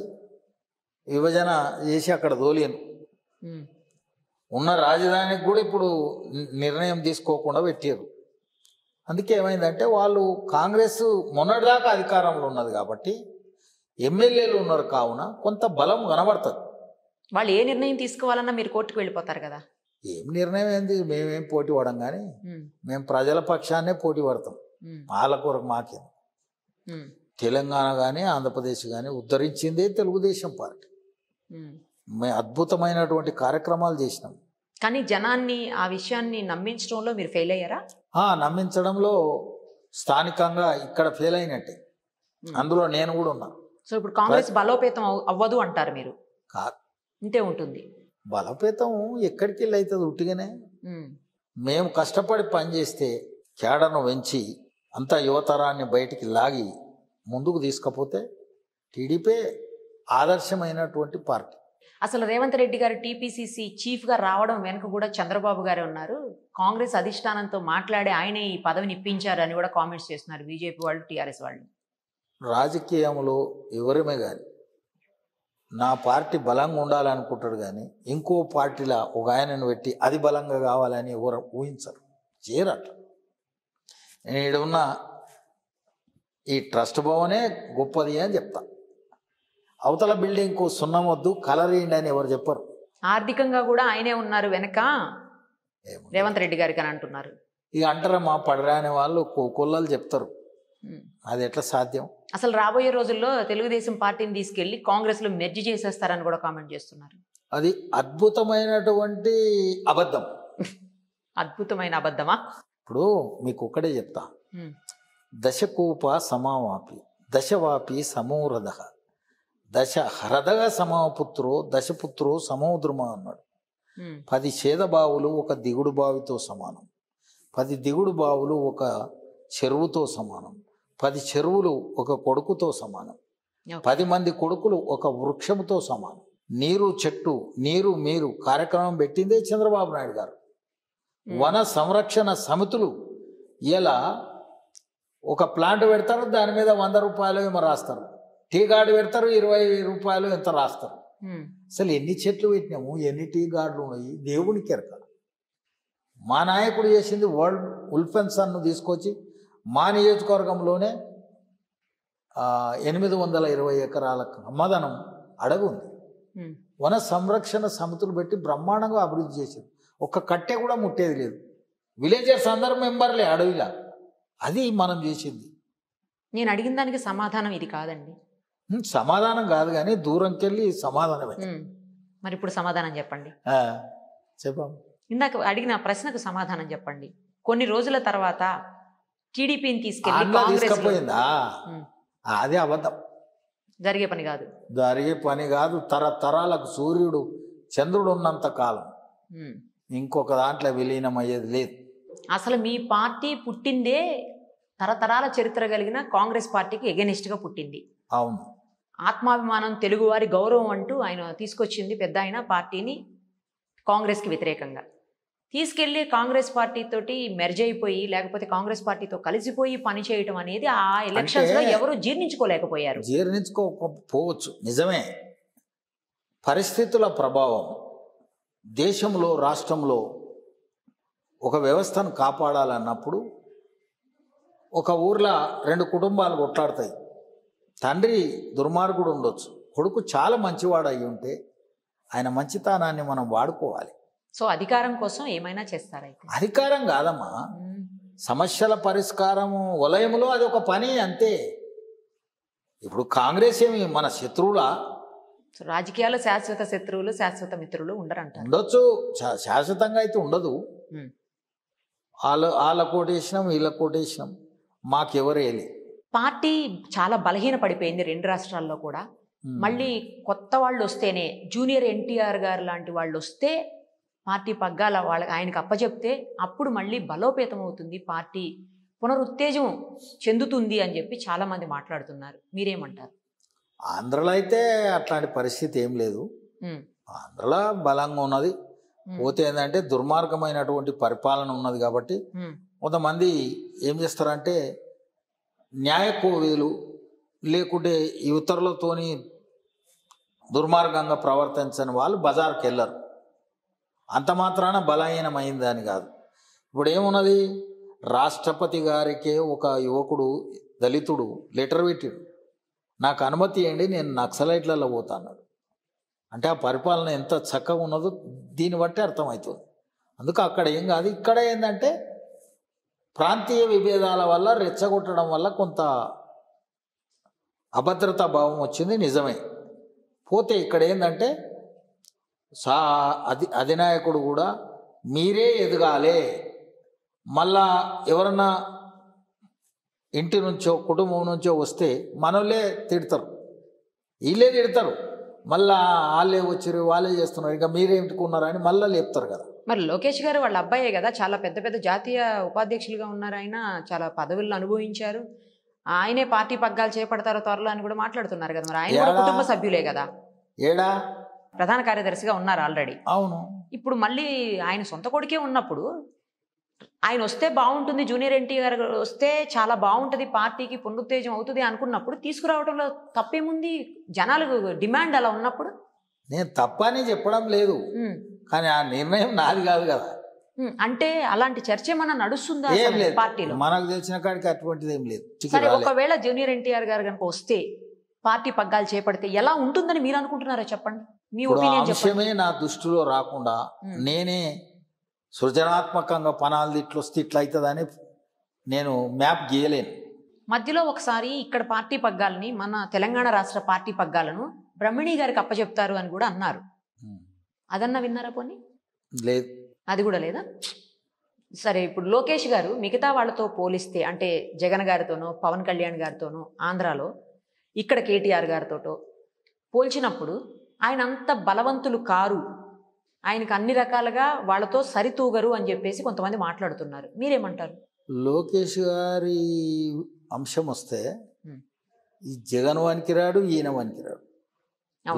విభజన చేసి అక్కడ దోలేను. ఉన్న రాజధానికి కూడా ఇప్పుడు నిర్ణయం తీసుకోకుండా పెట్టారు. అందుకే ఏమైందంటే వాళ్ళు కాంగ్రెస్ మొన్నటిదాకా అధికారంలో ఉన్నది కాబట్టి ఎమ్మెల్యేలు ఉన్నారు కావున కొంత బలం కనబడుతుంది. వాళ్ళు ఏ నిర్ణయం తీసుకోవాలన్నా మీరు కోర్టుకు వెళ్ళిపోతారు కదా. ఏం నిర్ణయం ఏంది, మేమేం పోటీ పడం కానీ మేము ప్రజల పక్షాన్నే పోటీ పడతాం. వాళ్ళ కొరకు మాకే తెలంగాణ కానీ ఆంధ్రప్రదేశ్ కానీ ఉద్ధరించిందే తెలుగుదేశం పార్టీ. మేము అద్భుతమైనటువంటి కార్యక్రమాలు చేసినాం. కానీ జనాన్ని ఆ విషయాన్ని నమ్మించడంలో మీరు ఫెయిల్ అయ్యారా? నమ్మించడంలో స్థానికంగా ఇక్కడ ఫెయిల్ అయినట్టే, అందులో నేను కూడా ఉన్నా. సో ఇప్పుడు కాంగ్రెస్ బలోపేతం అవ్వదు అంటారు మీరు? కాదు, ఇంతే ఉంటుంది. బలోపేతం ఎక్కడికి వెళ్ళి అవుతుంది? ఉట్టిగానే మేము కష్టపడి పనిచేస్తే క్యాడర్ను పెంచి అంతా యువతరాన్ని బయటికి లాగి ముందుకు తీసుకపోతే టీడీపీ ఆదర్శమైనటువంటి పార్టీ. అసలు రేవంత్ రెడ్డి గారు టీపీసీసీ చీఫ్గా రావడం వెనుక కూడా చంద్రబాబు గారు ఉన్నారు. కాంగ్రెస్ అధిష్టానంతో మాట్లాడి ఆయనే ఈ పదవిని ఇప్పించారని కూడా కామెంట్స్ చేస్తున్నారు బీజేపీ వాళ్ళు, టీఆర్ఎస్ వాళ్ళు. రాజకీయంలో ఎవరమే కానీ నా పార్టీ బలంగా ఉండాలనుకుంటాడు కానీ ఇంకో పార్టీలా ఒక ఆయనను పెట్టి అది బలంగా కావాలని ఎవరు ఊహించరు, చేయరట. నేను ఉన్న ఈ ట్రస్ట్ భవనే గొప్పది అని చెప్తా. అవతల బిల్డింగ్కు సున్నం వద్దు కలర్ ఏంటి అని ఎవరు చెప్పరు. ఆర్థికంగా కూడా ఆయనే ఉన్నారు వెనక రేవంత్ రెడ్డి గారికి అని అంటున్నారు. ఇక అంటారా మా పడరా అనే వాళ్ళు కోకొల్లలు చెప్తారు. అది ఎట్లా సాధ్యం? అసలు రాబోయే రోజుల్లో తెలుగుదేశం పార్టీని తీసుకెళ్లి కాంగ్రెస్ లో మెర్జ్ చేసేస్తారని కూడా కామెంట్ చేస్తున్నారు. అది అద్భుతమైనటువంటి అబద్ధం. అద్భుతమైన అబద్ధమా? ఇప్పుడు మీకు ఒక్కడే చెప్తా, దశకూప సమావాపి దశవాపి సమోరథ దశ హరదగ సమాపుత్రో దశపుత్రో సమోద్రుమ అన్నాడు. పది చేద బావులు ఒక దిగుడు బావితో సమానం, పది దిగుడు బావులు ఒక చెరువుతో సమానం, పది చెరువులు ఒక కొడుకుతో సమానం, పది మంది కొడుకులు ఒక వృక్షముతో సమానం. నీరు చెట్టు నీరు మీరు కార్యక్రమం పెట్టిందే చంద్రబాబు నాయుడు గారు. వన సంరక్షణ సమితులు ఇలా ఒక ప్లాంట్ పెడతారు, దాని మీద వంద రూపాయలు ఏమో రాస్తారు, టీ గార్డు పెడతారు ఇరవై రూపాయలు ఎంత రాస్తారు. అసలు ఎన్ని చెట్లు పెట్టినాము, ఎన్ని టీ గార్డులు ఉన్నాయి, దేవునికి ఎరక. మా నాయకుడు చేసింది వరల్డ్ ఉల్ఫెన్సన్ను తీసుకొచ్చి మా నియోజకవర్గంలోనే ఎనిమిది వందల ఇరవై ఎకరాల అమ్మదనం అడవి ఉంది. వన సంరక్షణ సమితులు పెట్టి బ్రహ్మాండంగా అభివృద్ధి చేసింది. ఒక్క కట్టె కూడా ముట్టేది లేదు. విలేజర్స్ అందరు మెంబర్లే అడవిలా. అది మనం చేసింది. నేను అడిగిన దానికి సమాధానం ఇది కాదండి. సమాధానం కాదు కానీ దూరంకెళ్ళి సమాధానమే. మరి ఇప్పుడు సమాధానం చెప్పండి. చెప్పం. ఇందాక అడిగిన ప్రశ్నకు సమాధానం చెప్పండి. కొన్ని రోజుల తర్వాత టీడీపీని తీసుకెళ్ళి తీసుకుపోయిందా? అదే అబద్ధం. జరిగే పని కాదు, జరిగే పని కాదు. తరతరాలకు సూర్యుడు చంద్రుడు ఉన్నంత కాలం ఇంకొక దాంట్లో విలీనం అయ్యేది లేదు. అసలు మీ పార్టీ పుట్టిందే తరతరాల చరిత్ర కలిగిన కాంగ్రెస్ పార్టీకి ఎగెనిస్ట్గా పుట్టింది. అవును. ఆత్మాభిమానం, తెలుగువారి గౌరవం అంటూ ఆయన తీసుకొచ్చింది పెద్ద ఆయన పార్టీని కాంగ్రెస్కి వ్యతిరేకంగా. తీసుకెళ్ళి కాంగ్రెస్ పార్టీతోటి మెర్జ్ అయిపోయి లేకపోతే కాంగ్రెస్ పార్టీతో కలిసిపోయి పనిచేయటం అనేది ఆ ఎలక్షన్స్లో ఎవరు జీర్ణించుకోలేకపోయారు. జీర్ణించుకోకపోవచ్చు, నిజమే. పరిస్థితుల ప్రభావం దేశంలో రాష్ట్రంలో ఒక వ్యవస్థను కాపాడాలన్నప్పుడు ఒక ఊర్లో రెండు కుటుంబాలు కొట్లాడతాయి. తండ్రి దుర్మార్గుడు ఉండొచ్చు, కొడుకు చాలా మంచివాడు అయి ఉంటే ఆయన మంచితనాన్ని మనం వాడుకోవాలి. సో అధికారం కోసం ఏమైనా చేస్తారా? అధికారం కాదమ్మా, సమస్యల పరిష్కారము వలయంలో అది ఒక పని, అంతే. ఇప్పుడు కాంగ్రెస్ ఏమి మన శత్రువులా? రాజకీయాల్లో శాశ్వత శత్రువులు శాశ్వత మిత్రులు ఉండరంట. ఉండొచ్చు, శాశ్వతంగా అయితే ఉండదు. వాళ్ళ వాళ్ళ కోటేసినాం, వీళ్ళ కోటేసినాం, మాకెవరు ఏలే. పార్టీ చాలా బలహీన పడిపోయింది రెండు రాష్ట్రాల్లో కూడా. మళ్ళీ కొత్త వాళ్ళు వస్తేనే, జూనియర్ ఎన్టీఆర్ గారు లాంటి వాళ్ళు వస్తే పార్టీ పగ్గాల వాళ్ళ ఆయనకు అప్పచెప్తే అప్పుడు మళ్ళీ బలోపేతం అవుతుంది, పార్టీ పునరుత్తేజం చెందుతుంది అని చెప్పి చాలామంది మాట్లాడుతున్నారు. మీరేమంటారు? ఆంధ్రలో అయితే అట్లాంటి పరిస్థితి ఏం లేదు. ఆంధ్రలో బలంగా ఉన్నది. పోతే ఏంటంటే దుర్మార్గమైనటువంటి పరిపాలన ఉన్నది కాబట్టి కొంతమంది ఏం చేస్తారంటే న్యాయ కోవిదులు లేకుంటే ఇతరులతోని దుర్మార్గంగా ప్రవర్తించని వాళ్ళు బజార్కి వెళ్ళరు. అంత మాత్రాన బలహీనమైందని కాదు. ఇప్పుడు ఏమున్నది, రాష్ట్రపతి గారికే ఒక యువకుడు దళితుడు లెటర్ పెట్టాడు, నాకు అనుమతి ఇవ్వండి నేను నక్సలైట్లలో పోతా అన్నాడు. అంటే ఆ పరిపాలన ఎంత చక్కగా ఉన్నదో దీన్ని బట్టి అర్థమవుతుంది. అందుకు అక్కడ ఏం కాదు. ఇక్కడ ఏంటంటే ప్రాంతీయ విభేదాల వల్ల రెచ్చగొట్టడం వల్ల కొంత అభద్రతా భావం వచ్చింది, నిజమే. పోతే ఇక్కడ ఏంటంటే సా అధి అధినాయకుడు కూడా మీరే ఎదగాలి, మళ్ళా ఎవరన్నా ఇంటి నుంచో కుటుంబం నుంచో వస్తే మనోళ్ళే తిడతారు, వీళ్ళే తిడతారు, మళ్ళా వాళ్ళే వచ్చారు వాళ్ళే చేస్తున్నారు ఇంకా మీరేమిటుకున్నారని మళ్ళీ లేపుతారు కదా. మరి లోకేష్ గారు వాళ్ళ అబ్బాయే కదా, చాలా పెద్ద పెద్ద జాతీయ ఉపాధ్యక్షులుగా ఉన్నారు ఆయన, చాలా పదవులను అనుభవించారు, ఆయనే పార్టీ పగ్గాలు చేపడతారో త్వరలో అని కూడా మాట్లాడుతున్నారు కదా. మరి ఆయన కుటుంబ సభ్యులే కదా, ఏడా ప్రధాన కార్యదర్శిగా ఉన్నారు ఆల్రెడీ. అవును, ఇప్పుడు మళ్ళీ ఆయన సొంత కొడుకే ఉన్నప్పుడు ఆయన వస్తే బాగుంటుంది, జూనియర్ ఎన్టీఆర్ గారు వస్తే చాలా బాగుంటుంది, పార్టీకి పునరుత్తేజం అవుతుంది అనుకున్నప్పుడు తీసుకురావడంలో తప్పేముంది? జనాలకు డిమాండ్ అలా ఉన్నప్పుడు నేను తప్పని చెప్పడం లేదు, కానీ ఆ నిర్ణయం నాది కాదు కదా. అంటే అలాంటి చర్చ ఏమన్నా నడుస్తుందా పార్టీలో? మనకు తెలిసిన కాడికి అటువంటిది ఏం లేదు. సరే, ఒకవేళ జూనియర్ ఎన్టీఆర్ గారు కనుక వస్తే పార్టీ పగ్గాలు చేపడితే ఎలా ఉంటుందని మీరు అనుకుంటున్నారో చెప్పండి, మీ ఒపీనియన్ చెప్పండి. నా దృష్టిలో రాకుండా నేనే సృజనాత్మకంగా పనాలు ఇట్లు వస్తే ఇట్లా అవుతుందని నేను మ్యాప్ గీయలేను. మధ్యలో ఒకసారి ఇక్కడ పార్టీ పగ్గాలని మన తెలంగాణ రాష్ట్ర పార్టీ పగ్గాలను బ్రహ్మిణి గారికి అప్పచెప్తారు అని కూడా అన్నారు, అదన్నా విన్నారా? పోనీ లేదు, అది కూడా లేదా? సరే, ఇప్పుడు లోకేష్ గారు మిగతా వాళ్ళతో పోలిస్తే, అంటే జగన్ గారితోనో పవన్ కళ్యాణ్ గారితోనో ఆంధ్రాలో, ఇక్కడ కేటీఆర్ గారితో పోల్చినప్పుడు ఆయన అంత బలవంతులు కారు, ఆయనకు అన్ని రకాలుగా వాళ్ళతో సరితూగరు అని చెప్పేసి కొంతమంది మాట్లాడుతున్నారు, మీరేమంటారు? లోకేష్ గారి అంశం వస్తే ఈ జగన్ వనికిరాడు, ఈయన వనికిరాడు.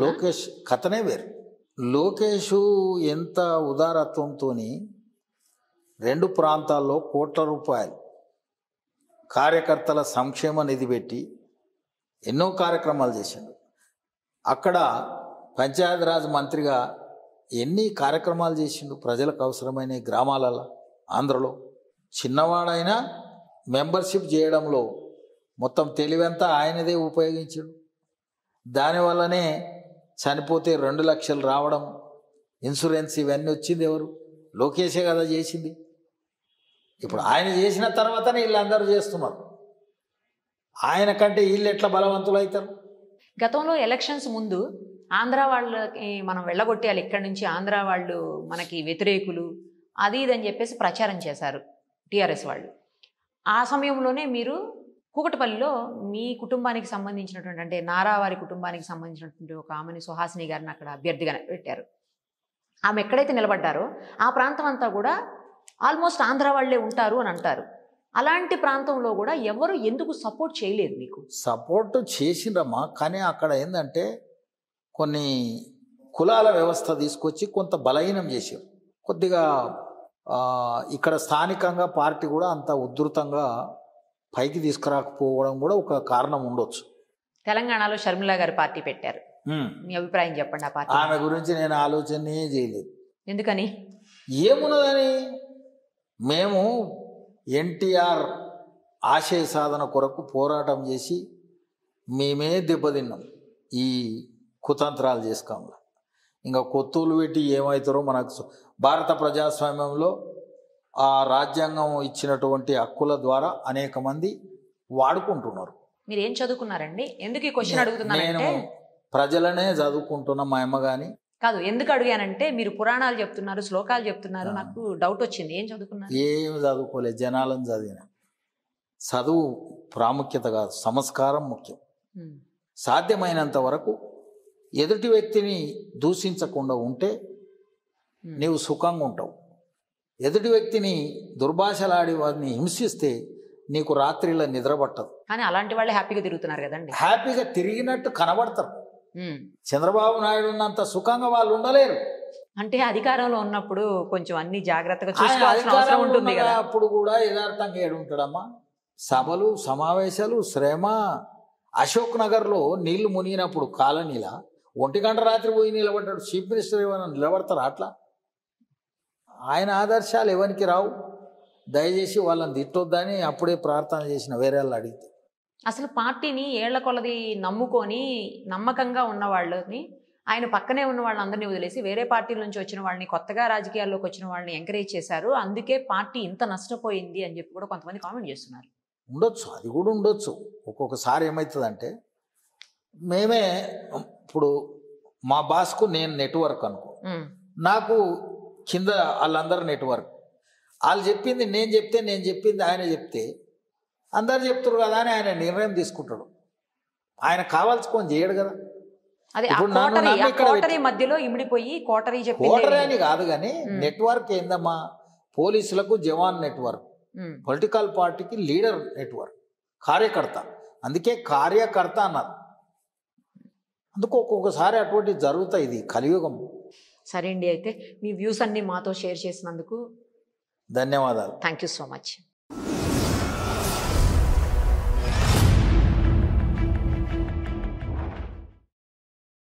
లోకేష్ కథనే వేరు. లోకేష్ ఎంత ఉదారత్వంతో రెండు ప్రాంతాల్లో కోట్ల రూపాయలు కార్యకర్తల సంక్షేమ నిధి పెట్టి ఎన్నో కార్యక్రమాలు చేశాడు. అక్కడ పంచాయతీరాజ్ మంత్రిగా ఎన్ని కార్యక్రమాలు చేసిండు ప్రజలకు అవసరమైన గ్రామాలలో. ఆంధ్రలో చిన్నవాడైనా మెంబర్షిప్ చేయడంలో మొత్తం తెలివంతా ఆయనదే ఉపయోగించాడు. దానివల్లనే చనిపోతే రెండు లక్షలు రావడం, ఇన్సూరెన్స్ ఇవన్నీ వచ్చింది ఎవరు? లోకేషే కదా చేసింది. ఇప్పుడు ఆయన చేసిన తర్వాతనే వీళ్ళందరూ చేస్తున్నారు. ఆయన కంటే వీళ్ళు ఎట్లా బలవంతులు అవుతారు? గతంలో ఎలక్షన్స్ ముందు ఆంధ్ర వాళ్ళకి మనం వెళ్ళగొట్టేయాలి, ఇక్కడ నుంచి ఆంధ్ర వాళ్ళు మనకి వ్యతిరేకులు అది ఇదని చెప్పేసి ప్రచారం చేశారు టీఆర్ఎస్ వాళ్ళు. ఆ సమయంలోనే మీరు కూకటపల్లిలో మీ కుటుంబానికి సంబంధించినటువంటి, అంటే నారావారి కుటుంబానికి సంబంధించినటువంటి ఒక ఆమెని, సుహాసిని గారిని అక్కడ అభ్యర్థిగా పెట్టారు. ఆమె ఎక్కడైతే నిలబడ్డారో ఆ ప్రాంతం అంతా కూడా ఆల్మోస్ట్ ఆంధ్ర వాళ్లే ఉంటారు అని అంటారు. అలాంటి ప్రాంతంలో కూడా ఎవరు ఎందుకు సపోర్ట్ చేయలేదు మీకు? సపోర్ట్ చేసిండ్రమ్మా, కానీ అక్కడ ఏంటంటే కొన్ని కులాల వ్యవస్థ తీసుకొచ్చి కొంత బలహీనం చేశారు. కొద్దిగా ఇక్కడ స్థానికంగా పార్టీ కూడా అంత ఉధృతంగా పైకి తీసుకురాకపోవడం కూడా ఒక కారణం ఉండొచ్చు. తెలంగాణలో షర్మిల గారు పార్టీ పెట్టారు, మీ అభిప్రాయం చెప్పండి. ఆ పార్టీ ఆమె గురించి నేను ఆలోచనే చేయలేదు. ఎందుకని? ఏమున్నదని, మేము ఎన్టీఆర్ ఆశయ సాధన కొరకు పోరాటం చేసి మేమే దెబ్బతిన్నాం ఈ కుతంత్రాలు చేసుకోము, ఇంకా కొత్తూలు పెట్టి ఏమవుతారో మనకు. భారత ప్రజాస్వామ్యంలో ఆ రాజ్యాంగం ఇచ్చినటువంటి హక్కుల ద్వారా అనేక మంది వాడుకుంటున్నారు. మీరు ఏం చదువుకున్నారండి? ఎందుకు ఈ క్వశ్చన్ అడుగుతున్నాను? నేను ప్రజలనే చదువుకుంటున్నా, మా అమ్మ కానీ కాదు. ఎందుకు అడిగానంటే మీరు పురాణాలు చెప్తున్నారు, శ్లోకాలు చెప్తున్నారు, నాకు డౌట్ వచ్చింది. ఏం చదువుకున్నారు? ఏం చదువుకోలేదు, జనాలను చదివిన. చదువు ప్రాముఖ్యత కాదు, సంస్కారం ముఖ్యం. సాధ్యమైనంత వరకు ఎదుటి వ్యక్తిని దూషించకుండా ఉంటే నీవు సుఖంగా ఉంటావు. ఎదుటి వ్యక్తిని దుర్భాషలాడి వారిని హింసిస్తే నీకు రాత్రిలో నిద్ర పట్టదు. కానీ అలాంటి వాళ్ళే హ్యాపీగా తిరుగుతున్నారు కదండి. హ్యాపీగా తిరిగినట్టు కనబడతారు. చంద్రబాబు నాయుడు ఉన్నంత సుఖంగా వాళ్ళు ఉండలేరు. అంటే అధికారంలో ఉన్నప్పుడు కొంచెం అన్ని జాగృతగా చూసుకోవాల్సిన అవసరం ఉంటుంది కదా. అప్పుడు కూడా యదార్థంగా ఏడు ఉంటాడమ్మా. సభలు సమావేశాలు శ్రమ. అశోక్ నగర్లో నీళ్లు మునిగినప్పుడు కాలనీలా ఒంటి గంట రాత్రి పోయి నిలబడ్డాడు చీఫ్ మినిస్టర్. ఏమైనా నిలబడతారా అట్లా? ఆయన ఆదర్శాలు ఎవరికి రావు. దయచేసి వాళ్ళని తిట్టొద్దని అప్పుడే ప్రార్థన చేసిన వేరే వాళ్ళు అడిగితే. అసలు పార్టీని ఏళ్ల కొలది నమ్ముకొని నమ్మకంగా ఉన్న వాళ్ళని ఆయన పక్కనే ఉన్న వాళ్ళందరినీ వదిలేసి వేరే పార్టీల నుంచి వచ్చిన వాళ్ళని, కొత్తగా రాజకీయాల్లోకి వచ్చిన వాళ్ళని ఎంకరేజ్ చేశారు. అందుకే పార్టీ ఇంత నష్టపోయింది అని చెప్పి కూడా కొంతమంది కామెంట్ చేస్తున్నారు. ఉండొచ్చు, అది కూడా ఉండొచ్చు. ఒక్కొక్కసారి ఏమవుతుందంటే మేమే ఇప్పుడు మా బాస్కు నేను నెట్వర్క్ అనుకో, నాకు కింద వాళ్ళందరూ నెట్వర్క్. వాళ్ళు చెప్పింది నేను చెప్తే, నేను చెప్పింది ఆయన చెప్తే, అందరు చెప్తారు కదా అని ఆయన నిర్ణయం తీసుకుంటాడు. ఆయన కావాల్సుకొని చేయడు కదా. కోటరీ అని కాదు కానీ నెట్వర్క్ ఏందమ్మా, పోలీసులకు జవాన్ నెట్వర్క్, పొలిటికల్ పార్టీకి లీడర్ నెట్వర్క్, కార్యకర్త. అందుకే కార్యకర్త అన్నారు. అందుకు ఒక్కొక్కసారి అటువంటి జరుగుతాయి. ఇది కలియుగం. సరే అండి, అయితే మీ వ్యూస్ అన్ని మాతో షేర్ చేసినందుకు ధన్యవాదాలు. Thank you so much.